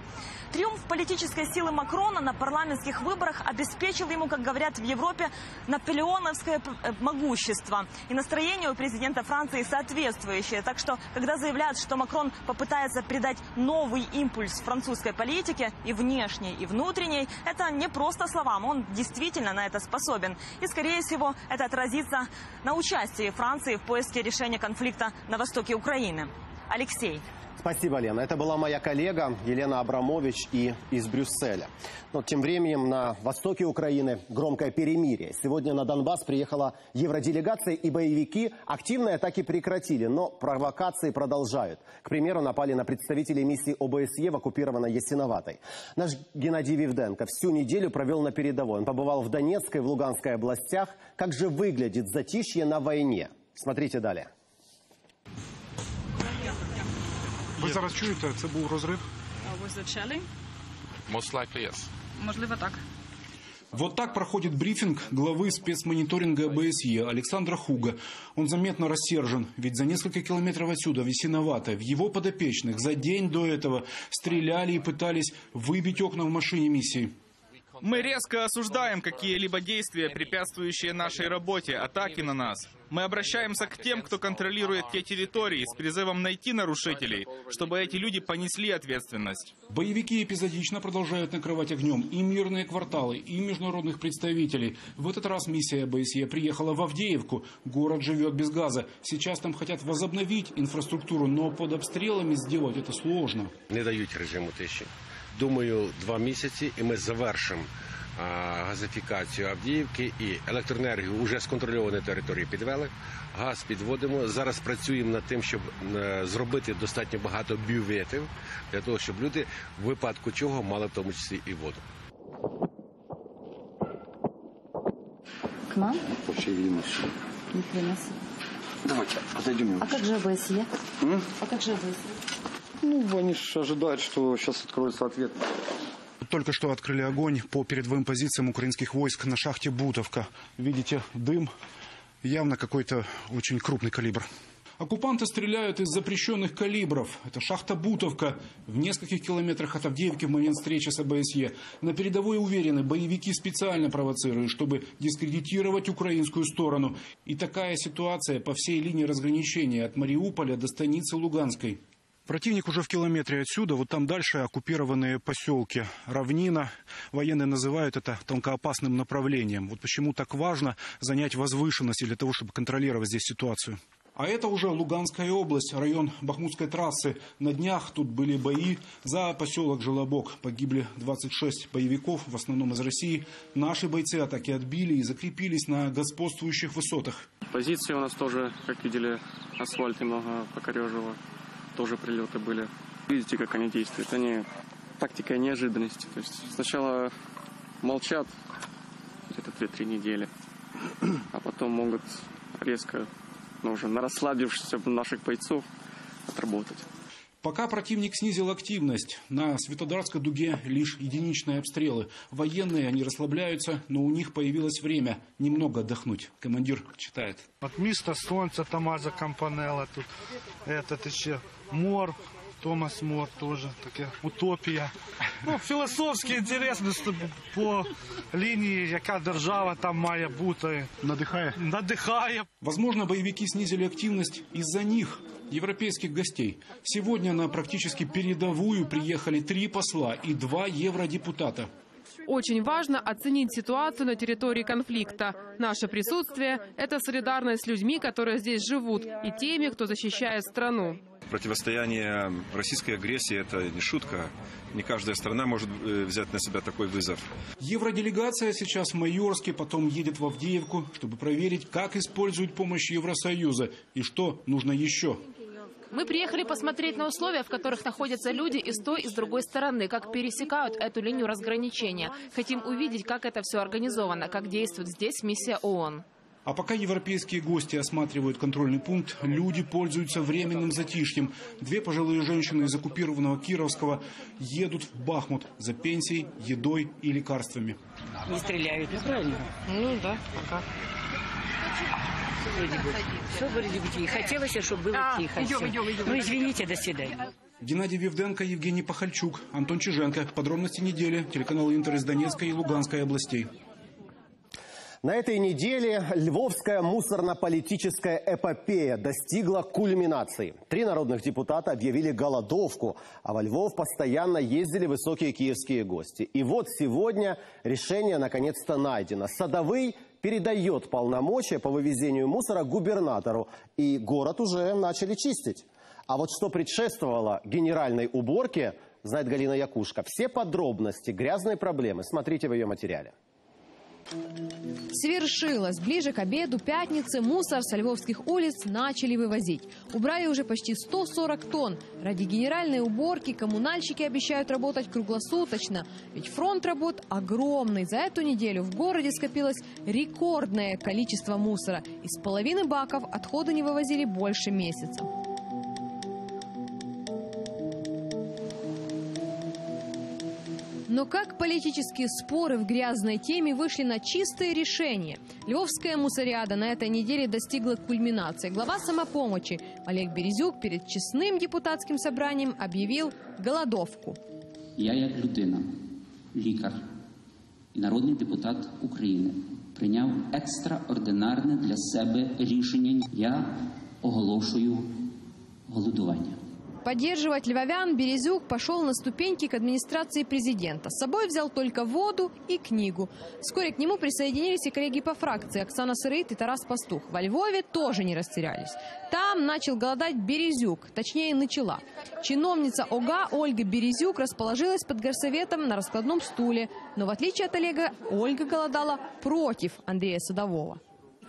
Триумф политической силы Макрона на парламентских выборах обеспечил ему, как говорят в Европе, наполеоновское могущество. И настроение у президента Франции соответствующее. Так что, когда заявляют, что Макрон попытается придать новый импульс французской политике, и внешней, и внутренней, это не просто словам, он действительно на это способен. И, скорее всего, это отразится на участии Франции в поиске решения конфликта на востоке Украины. Алексей. Спасибо, Лена. Это была моя коллега Елена Абрамович из Брюсселя. Но тем временем на востоке Украины громкое перемирие. Сегодня на Донбасс приехала евроделегация, и боевики активные атаки прекратили, но провокации продолжают. К примеру, напали на представителей миссии ОБСЕ в оккупированной Ясиноватой. Наш Геннадий Вивденко всю неделю провел на передовой. Он побывал в Донецкой и в Луганской областях. Как же выглядит затишье на войне? Смотрите далее. Ви зараз чуєте, це був розрив? Можливо, так. Вот так проходит брифинг главы спецмониторинга ОБСЕ Александра Хуга. Он заметно рассержен, ведь за несколько километров отсюда, в Ясиновато, в его подопечных за день до этого стреляли и пытались выбить окна в машине миссии. Мы резко осуждаем какие-либо действия, препятствующие нашей работе, атаки на нас. Мы обращаемся к тем, кто контролирует те территории, с призывом найти нарушителей, чтобы эти люди понесли ответственность. Боевики эпизодично продолжают накрывать огнем и мирные кварталы, и международных представителей. В этот раз миссия ОБСЕ приехала в Авдеевку. Город живет без газа. Сейчас там хотят возобновить инфраструктуру, но под обстрелами сделать это сложно. Не дают режиму тиши. Думаю, 2 месяці і ми завершимо газифікацію Авдіївки і електроенергію вже з контрольованої території підвели. Газ підводимо. Зараз працюємо над тим, щоб зробити достатньо багато бюветів, для того, щоб люди в випадку чого мали в тому числі і воду. К нам? Вообще не приносим. Давайте, отойдем. А как же ОБСЕ? А как же ОБСЕ? Ну, они же ожидают, что сейчас откроется ответ. Только что открыли огонь по передовым позициям украинских войск на шахте Бутовка. Видите, дым явно какой-то очень крупный калибр. Оккупанты стреляют из запрещенных калибров. Это шахта Бутовка в нескольких километрах от Авдеевки в момент встречи с ОБСЕ. На передовой уверены, боевики специально провоцируют, чтобы дискредитировать украинскую сторону. И такая ситуация по всей линии разграничения от Мариуполя до станицы Луганской. Противник уже в километре отсюда, вот там дальше оккупированные поселки, равнина. Военные называют это танкоопасным направлением. Вот почему так важно занять возвышенность для того, чтобы контролировать здесь ситуацию. А это уже Луганская область, район Бахмутской трассы. На днях тут были бои за поселок Желобок. Погибли 26 боевиков, в основном из России. Наши бойцы атаки отбили и закрепились на господствующих высотах. Позиции у нас тоже, как видели, асфальт немного покорежило. Тоже прилеты были. Видите, как они действуют. Они тактика неожиданности. То есть сначала молчат, это 2-3 недели, а потом могут резко, ну, уже на расслабившихся наших бойцов отработать. Пока противник снизил активность. На Светодарской дуге лишь единичные обстрелы. Военные, они расслабляются, но у них появилось время немного отдохнуть. Командир читает. От міста Сонця Тамаза Кампанелла, тут этот еще Мор, Томас Мор тоже, такая утопия. Ну, философски интересно, что по линии, яка держава там має бути. Надихає. Возможно, боевики снизили активность из-за них. Европейских гостей. Сегодня на практически передовую приехали 3 посла и 2 евродепутата. Очень важно оценить ситуацию на территории конфликта. Наше присутствие – это солидарность с людьми, которые здесь живут, и теми, кто защищает страну. Противостояние российской агрессии – это не шутка. Не каждая страна может взять на себя такой вызов. Евроделегация сейчас в Майорске, потом едет в Авдеевку, чтобы проверить, как используют помощь Евросоюза и что нужно еще. Мы приехали посмотреть на условия, в которых находятся люди и с той, и с другой стороны, как пересекают эту линию разграничения. Хотим увидеть, как это все организовано, как действует здесь миссия ООН. А пока европейские гости осматривают контрольный пункт, люди пользуются временным затишьем. Две пожилые женщины из оккупированного Кировского едут в Бахмут за пенсией, едой и лекарствами. Не стреляют, правильно? Ну да, пока. Все вроде бы тихо. Хотелось, чтобы было тихо. Идем. Ну извините, до свидания. Геннадий Вивденко, Евгений Пахальчук, Антон Чиженко. Подробности недели. Телеканал Интер из Донецкой и Луганской областей. На этой неделе львовская мусорно-политическая эпопея достигла кульминации. 3 народных депутата объявили голодовку, а во Львов постоянно ездили высокие киевские гости. И вот сегодня решение наконец-то найдено. Садовый передает полномочия по вывезению мусора губернатору, и город уже начали чистить. А вот что предшествовало генеральной уборке, знает Галина Якушка. Все подробности грязной проблемы смотрите в ее материале. Свершилось. Ближе к обеду пятницы мусор со львовских улиц начали вывозить. Убрали уже почти 140 тонн. Ради генеральной уборки коммунальщики обещают работать круглосуточно. Ведь фронт работ огромный. За эту неделю в городе скопилось рекордное количество мусора. Из половины баков отходы не вывозили больше месяца. Но как политические споры в грязной теме вышли на чистые решения? Львовская мусориада на этой неделе достигла кульминации. Глава самопомощи Олег Березюк перед честным депутатским собранием объявил голодовку. Я, как людина, лікар и народный депутат Украины, принял экстраординарное для себя решение. Я оголошую голодование. Поддерживать львовян Березюк пошел на ступеньки к администрации президента. С собой взял только воду и книгу. Вскоре к нему присоединились и коллеги по фракции Оксана Сырыт и Тарас Пастух. Во Львове тоже не растерялись. Там начал голодать Березюк, точнее начала. Чиновница ОГА Ольга Березюк расположилась под горсоветом на раскладном стуле. Но в отличие от Олега, Ольга голодала против Андрея Садового.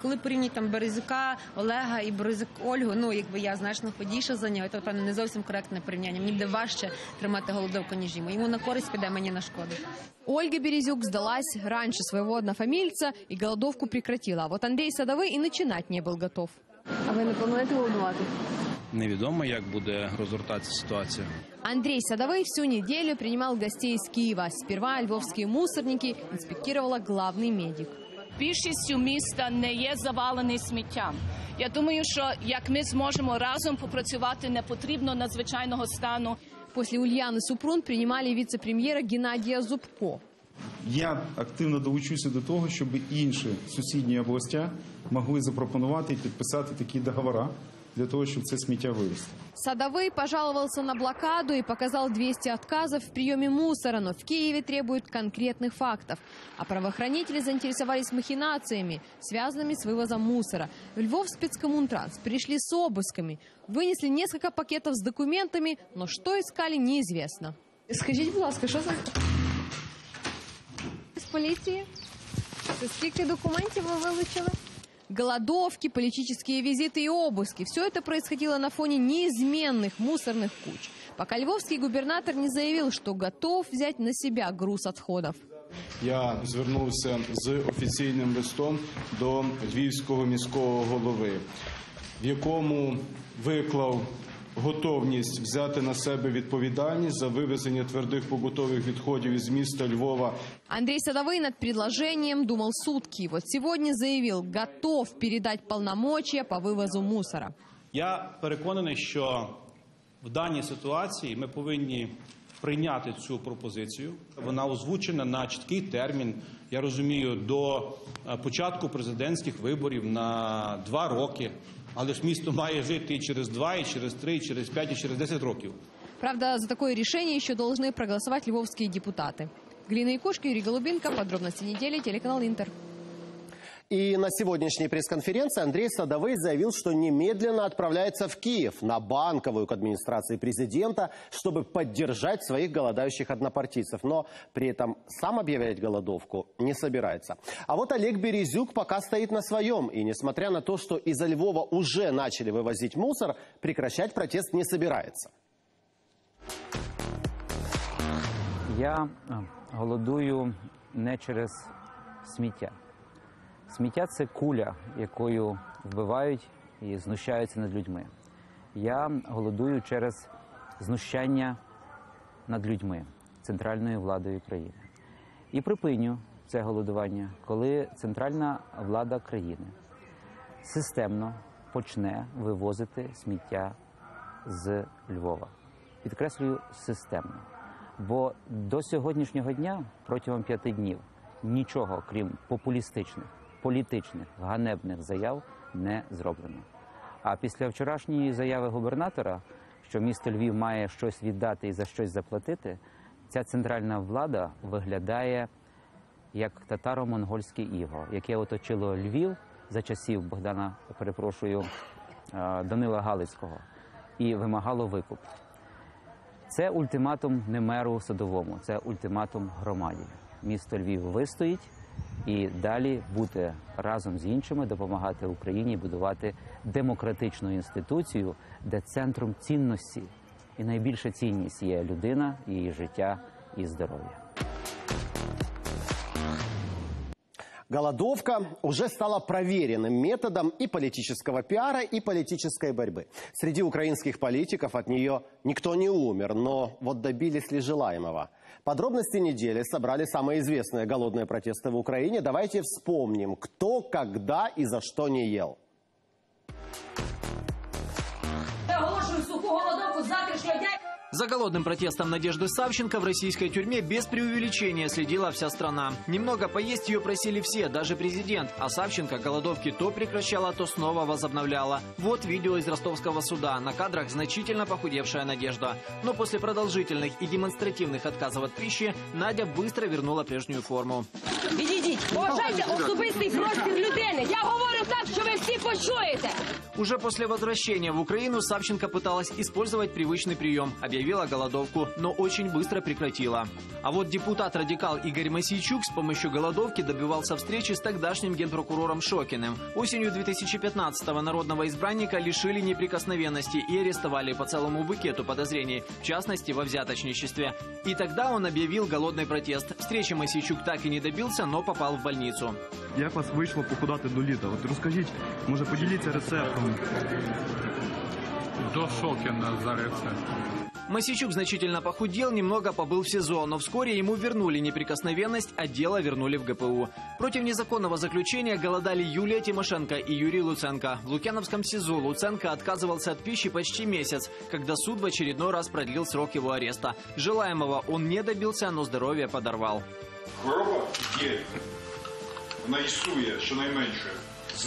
Коли порівнять там Березюка, Олега і Ольгу, ну якби я значно ходіша за нього, то певно не зовсім коректне порівняння. Мені буде важче тримати голодовку, ніж йому. Йому на користь піде, мені на шкоду. Ольга Березюк сдалась раньше своего однофамильца и голодовку прекратила. А вот Андрей Садовый и начинать не был готов. А ви не плануєте голодувати? Невідомо, як буде розгортатися ситуація. Андрей Садовый всю неделю принимал гостей из Киева. Сперва львовские мусорники инспектировала главный медик. Більшістю міста не є завалений сміттям. Я думаю, що як ми зможемо разом попрацювати, не потрібно надзвичайного стану. Після Ульяни Супрун приймали віце-прем'єра Геннадія Зубко. Я активно долучуся до того, щоб інші сусідні області могли запропонувати і підписати такі договори, для того, чтобы это сміття вывезли. Садовый пожаловался на блокаду и показал 200 отказов в приеме мусора, но в Киеве требуют конкретных фактов. А правоохранители заинтересовались махинациями, связанными с вывозом мусора. В Львов спецкоммунтранс пришли с обысками, вынесли несколько пакетов с документами, но что искали, неизвестно. Скажите, пожалуйста, что за... Из полиции? Сколько документов вы вылучили? Голодовки, политические визиты и обыски. Все это происходило на фоне неизменных мусорных куч. Пока львовский губернатор не заявил, что готов взять на себя груз отходов. Я звернувся с официальным листом до львівського міського голови, в якому виклав готовність взяти на себе відповідальність за вивезення твердих побутових відходів из міста Львова. Андрей Садовый над предложением думал сутки. Вот сегодня заявил, готов передать полномочия по вывозу мусора. Я переконаний, що в даній ситуації ми повинні прийняти цю пропозицію. Вона озвучена на чіткий термін, я розумію, до початку президентських виборів на 2 роки. Але ж місто має жити і через 2, і через 3, і через 5, і через 10 років. Правда, за такое решение еще должны проголосовать львовские депутаты. Галина Якушка, Юрий Голубенко. Подробности недели. Телеканал Интер. И на сегодняшней пресс-конференции Андрей Садовый заявил, что немедленно отправляется в Киев на банковую к администрации президента, чтобы поддержать своих голодающих однопартийцев. Но при этом сам объявлять голодовку не собирается. А вот Олег Березюк пока стоит на своем. И несмотря на то, что из Львова уже начали вывозить мусор, прекращать протест не собирается. Я голодую не через сміття. Сміття – це куля, якою вбивають і знущаються над людьми. Я голодую через знущання над людьми, центральною владою країни. І припиню це голодування, коли центральна влада країни системно почне вивозити сміття з Львова. Підкреслюю, системно. Бо до сьогоднішнього дня, протягом 5 днів, нічого, крім популістичних, політичних, ганебних заяв не зроблено. А після вчорашньої заяви губернатора, що місто Львів має щось віддати і за щось заплатити, ця центральна влада виглядає як татаро-монгольське іго, яке оточило Львів за часів Богдана, перепрошую, Данила Галицького, і вимагало викуп. Це ультиматум не меру Садовому, це ультиматум громаді. Місто Львів вистоїть і далі бути разом з іншими, допомагати Україні будувати демократичну інституцію, де центром цінності і найбільша цінність є людина, її життя і здоров'я. Голодовка уже стала проверенным методом и политического пиара, и политической борьбы. Среди украинских политиков от нее никто не умер, но вот добились ли желаемого? Подробности недели собрали самые известные голодные протесты в Украине. Давайте вспомним, кто, когда и за что не ел. За голодным протестом Надежды Савченко в российской тюрьме без преувеличения следила вся страна. Немного поесть ее просили все, даже президент. А Савченко голодовки то прекращала, то снова возобновляла. Вот видео из ростовского суда. На кадрах значительно похудевшая Надежда. Но после продолжительных и демонстративных отказов от пищи Надя быстро вернула прежнюю форму. Поважайте особистий простір людини. Я говорю так, що ви всі почуєте. Уже после возвращения в Украину Савченко пыталась использовать привычный прием. Объявила голодовку, но очень быстро прекратила. А вот депутат-радикал Игорь Масийчук с помощью голодовки добивался встречи с тогдашним генпрокурором Шокиным. Осенью 2015-го народного избранника лишили неприкосновенности и арестовали по целому букету подозрений, в частности, во взяточничестве. И тогда он объявил голодный протест. Встречи Масийчук так и не добился, но попал в больницу. Як вас вийшло похудати до літа? От розкажіть, може поділіться рецептом. До Шокіна за рецептом. Масийчук значительно похудел, немного побыл в СИЗО, но вскоре ему вернули неприкосновенность, а дело вернули в ГПУ. Против незаконного заключения голодали Юлия Тимошенко и Юрий Луценко. В Лукьяновском СИЗО Луценко отказывался от пищи почти месяц, когда суд в очередной раз продлил срок его ареста. Желаемого он не добился, но здоровье подорвал. Хвороба є, вона існує щонайменше з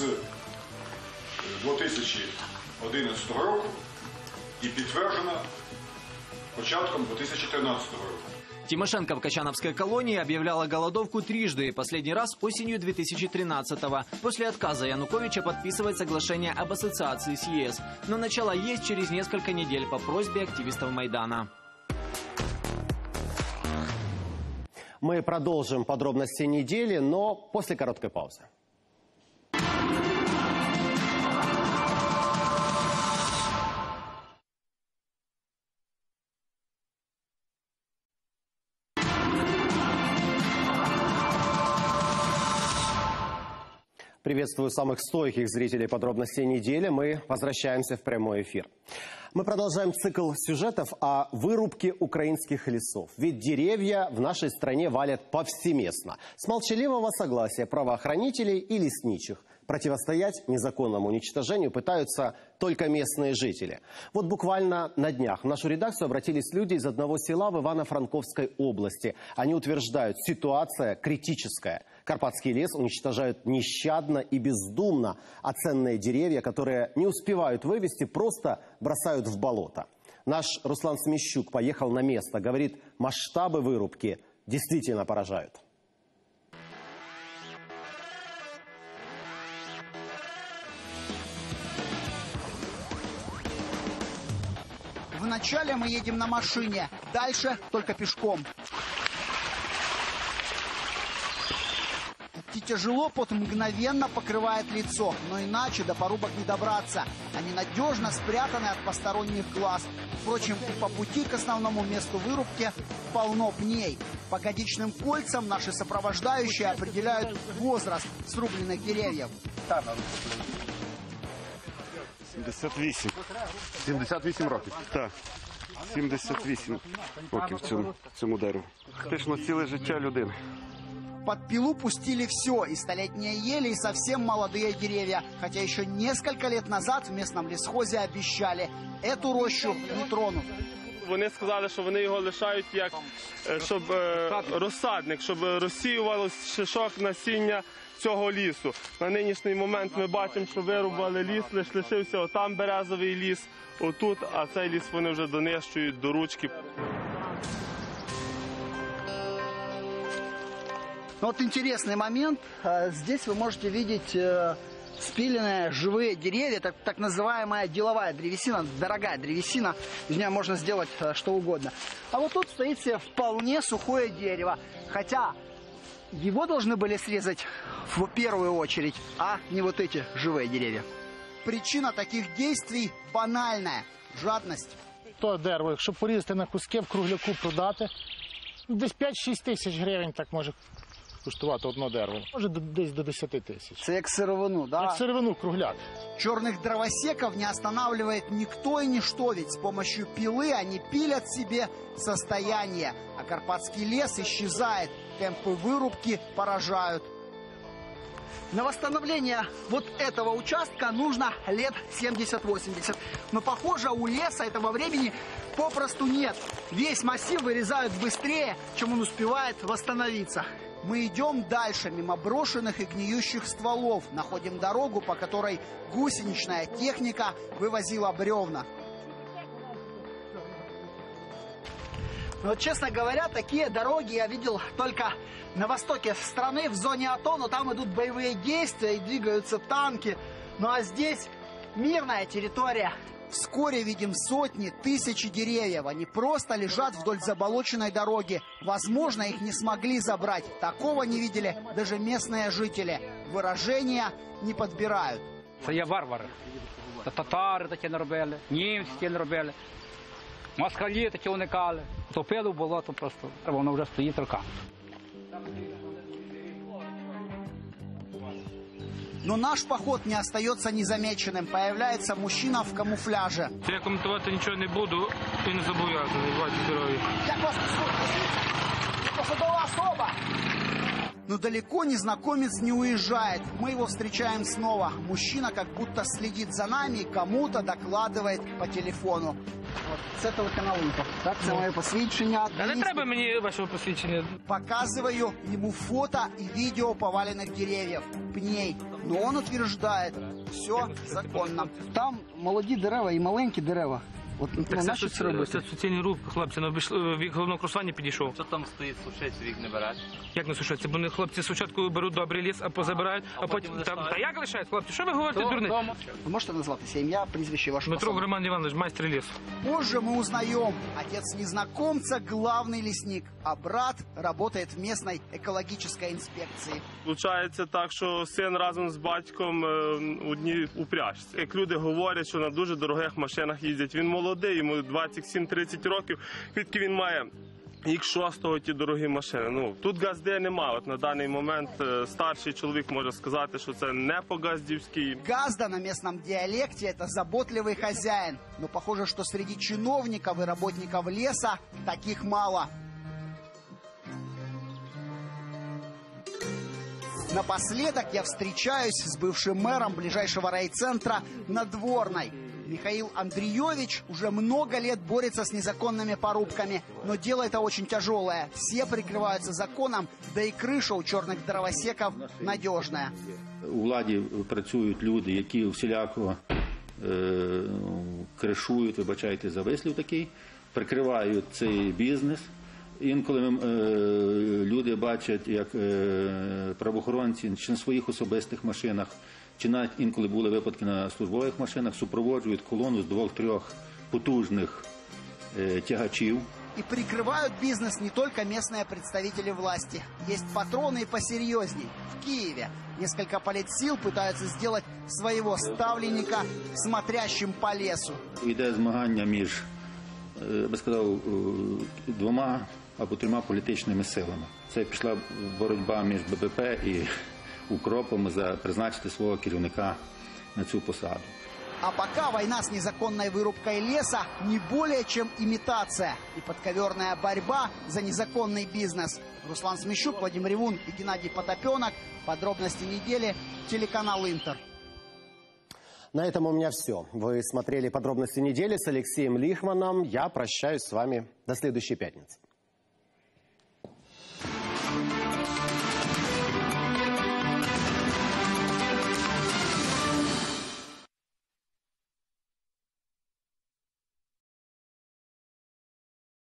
2011 року і підтверджена початком 2013 року. Тимошенко в Качановской колонии объявляла голодовку трижды, последний раз осенью 2013-го. После отказа Януковича подписывать соглашение об ассоциации с ЕС. Но начало есть через несколько недель по просьбе активистов Майдана. Мы продолжим подробности недели, но после короткой паузы. Приветствую самых стойких зрителей подробностей недели. Мы возвращаемся в прямой эфир. Мы продолжаем цикл сюжетов о вырубке украинских лесов. Ведь деревья в нашей стране валят повсеместно. С молчаливого согласия правоохранителей и лесничих. Противостоять незаконному уничтожению пытаются только местные жители. Вот буквально на днях в нашу редакцию обратились люди из одного села в Ивано-Франковской области. Они утверждают, ситуация критическая. Карпатский лес уничтожают нещадно и бездумно, а ценные деревья, которые не успевают вывести, просто бросают в болото. Наш Руслан Смещук поехал на место. Говорит, масштабы вырубки действительно поражают. Вначале мы едем на машине, дальше только пешком. Идти тяжело, пот мгновенно покрывает лицо, но иначе до порубок не добраться. Они надежно спрятаны от посторонних глаз. Впрочем, по пути к основному месту вырубки полно пней. По годичным кольцам наши сопровождающие определяют возраст срубленных деревьев. 78. 78 років? Так. 78 років цьому дереву. Фактично ціле життя людини. Под пилу пустили все, и столетние ели, и совсем молодые деревья. Хотя еще несколько лет назад в местном лесхозе обещали, эту рощу не тронут. Вони сказали, що вони його лишають як розсадник, щоб розсіювалося шок насіння цього лісу. На нинішній момент ми бачимо, що вирубали ліс, лишився отам березовий ліс, отут, а цей ліс вони вже донищують до ручки. Вот интересный момент. Здесь вы можете видеть спиленные живые деревья, так называемая деловая древесина, дорогая древесина, из нее можно сделать что угодно. А вот тут стоит себе вполне сухое дерево, хотя его должны были срезать в первую очередь, а не вот эти живые деревья. Причина таких действий банальная – жадность. То дерево, если порезать на куски, в кругляку продать, где-то 5-6 тысяч гривен так может коштувати одно дерево. Може, десь до 10 тисяч. Це як сировину, да? Як сировину, кругляк. Черных дровосеков не останавливает никто и ничто, ведь с помощью пилы они пилят себе состояние. А карпатский лес исчезает, темпы вырубки поражают. На восстановление вот этого участка нужно лет 70-80. Но, похоже, у леса этого времени попросту нет. Весь массив вырезают быстрее, чем он успевает восстановиться. Мы идем дальше, мимо брошенных и гниющих стволов. Находим дорогу, по которой гусеничная техника вывозила бревна. Но, честно говоря, такие дороги я видел только на востоке страны, в зоне АТО. Но там идут боевые действия и двигаются танки. Ну а здесь мирная территория. Вскоре видим сотни, тысячи деревьев. Они просто лежат вдоль заболоченной дороги. Возможно, их не смогли забрать. Такого не видели даже местные жители. Выражения не подбирают. Это я варвары. Это татары такие наробили, немцы такие наробили, москали такие уникали. Топили в болото просто. Оно уже стоит рука. Но наш поход не остается незамеченным. Появляется мужчина в камуфляже. Я комментировать ничего не буду и не обязан. Я посадовая особа. Но далеко незнакомец не уезжает. Мы его встречаем снова. Мужчина как будто следит за нами и кому-то докладывает по телефону. Вот с этого канала. Так, это мое посвящение. Да не треба мне вашего посвящения. Показываю ему фото и видео поваленных деревьев, пней. Но он утверждает, все законно. Там молоді дерева и маленькие дерева. Вот на що це робить? Це суцільні рубки, хлопці, на головне кросування підійшов. Що там стоїть, сушець їх не береш? Як не сушеться? Бо хлопці спочатку беруть добрий ліс, а позабирають, а потім там... Та як лишають, хлопці? Що ви говорите, дурний? Ви можете назватися ім'я, прізвище вашого? Дмитров Роман Іванович, майстер лісу. Позже мы узнаем, отец незнакомца – главный лесник, а брат работает в местной экологической инспекции. Получается так, что сын разом с батьком в одной упряжке. Как люди говорят, что на очень дорогих машинах ездят. Он молодой, ему 27-30 лет, откуда он имеет их шестого эти дорогие машины. Ну, тут газды нема. Вот на данный момент старший человек может сказать, что это не по-газдевски. Газда на местном диалекте – это заботливый хозяин. Но похоже, что среди чиновников и работников леса таких мало. Напоследок я встречаюсь с бывшим мэром ближайшего райцентра Надворной. Михаил Андреевич уже много лет борется с незаконными порубками. Но дело это очень тяжелое. Все прикрываются законом, да и крыша у черных дровосеков надежная. У влади працюють люди, які всіляко кришують, вибачайте за вислів такий, прикривають цей бізнес. Інколи люди бачать, як правоохоронці чи на своїх особистих машинах, чи навіть інколи були випадки на службових машинах, супроводжують колону з 2-3 потужних тягачів. И прикрывают бизнес не только местные представители власти. Есть патроны и посерьезней. В Киеве несколько политсил пытаются сделать своего ставленника смотрящим по лесу. Идет змагання між, я бы сказал, двумя або тремя политическими силами. Это пошла борьба между БПП и Укропом за призначить своего керівника на эту посаду. А пока война с незаконной вырубкой леса не более чем имитация и подковерная борьба за незаконный бизнес. Руслан Смещук, Владимир Ивун и Геннадий Потапенок. Подробности недели. Телеканал Интер. На этом у меня все. Вы смотрели подробности недели с Алексеем Лихманом. Я прощаюсь с вами до следующей пятницы.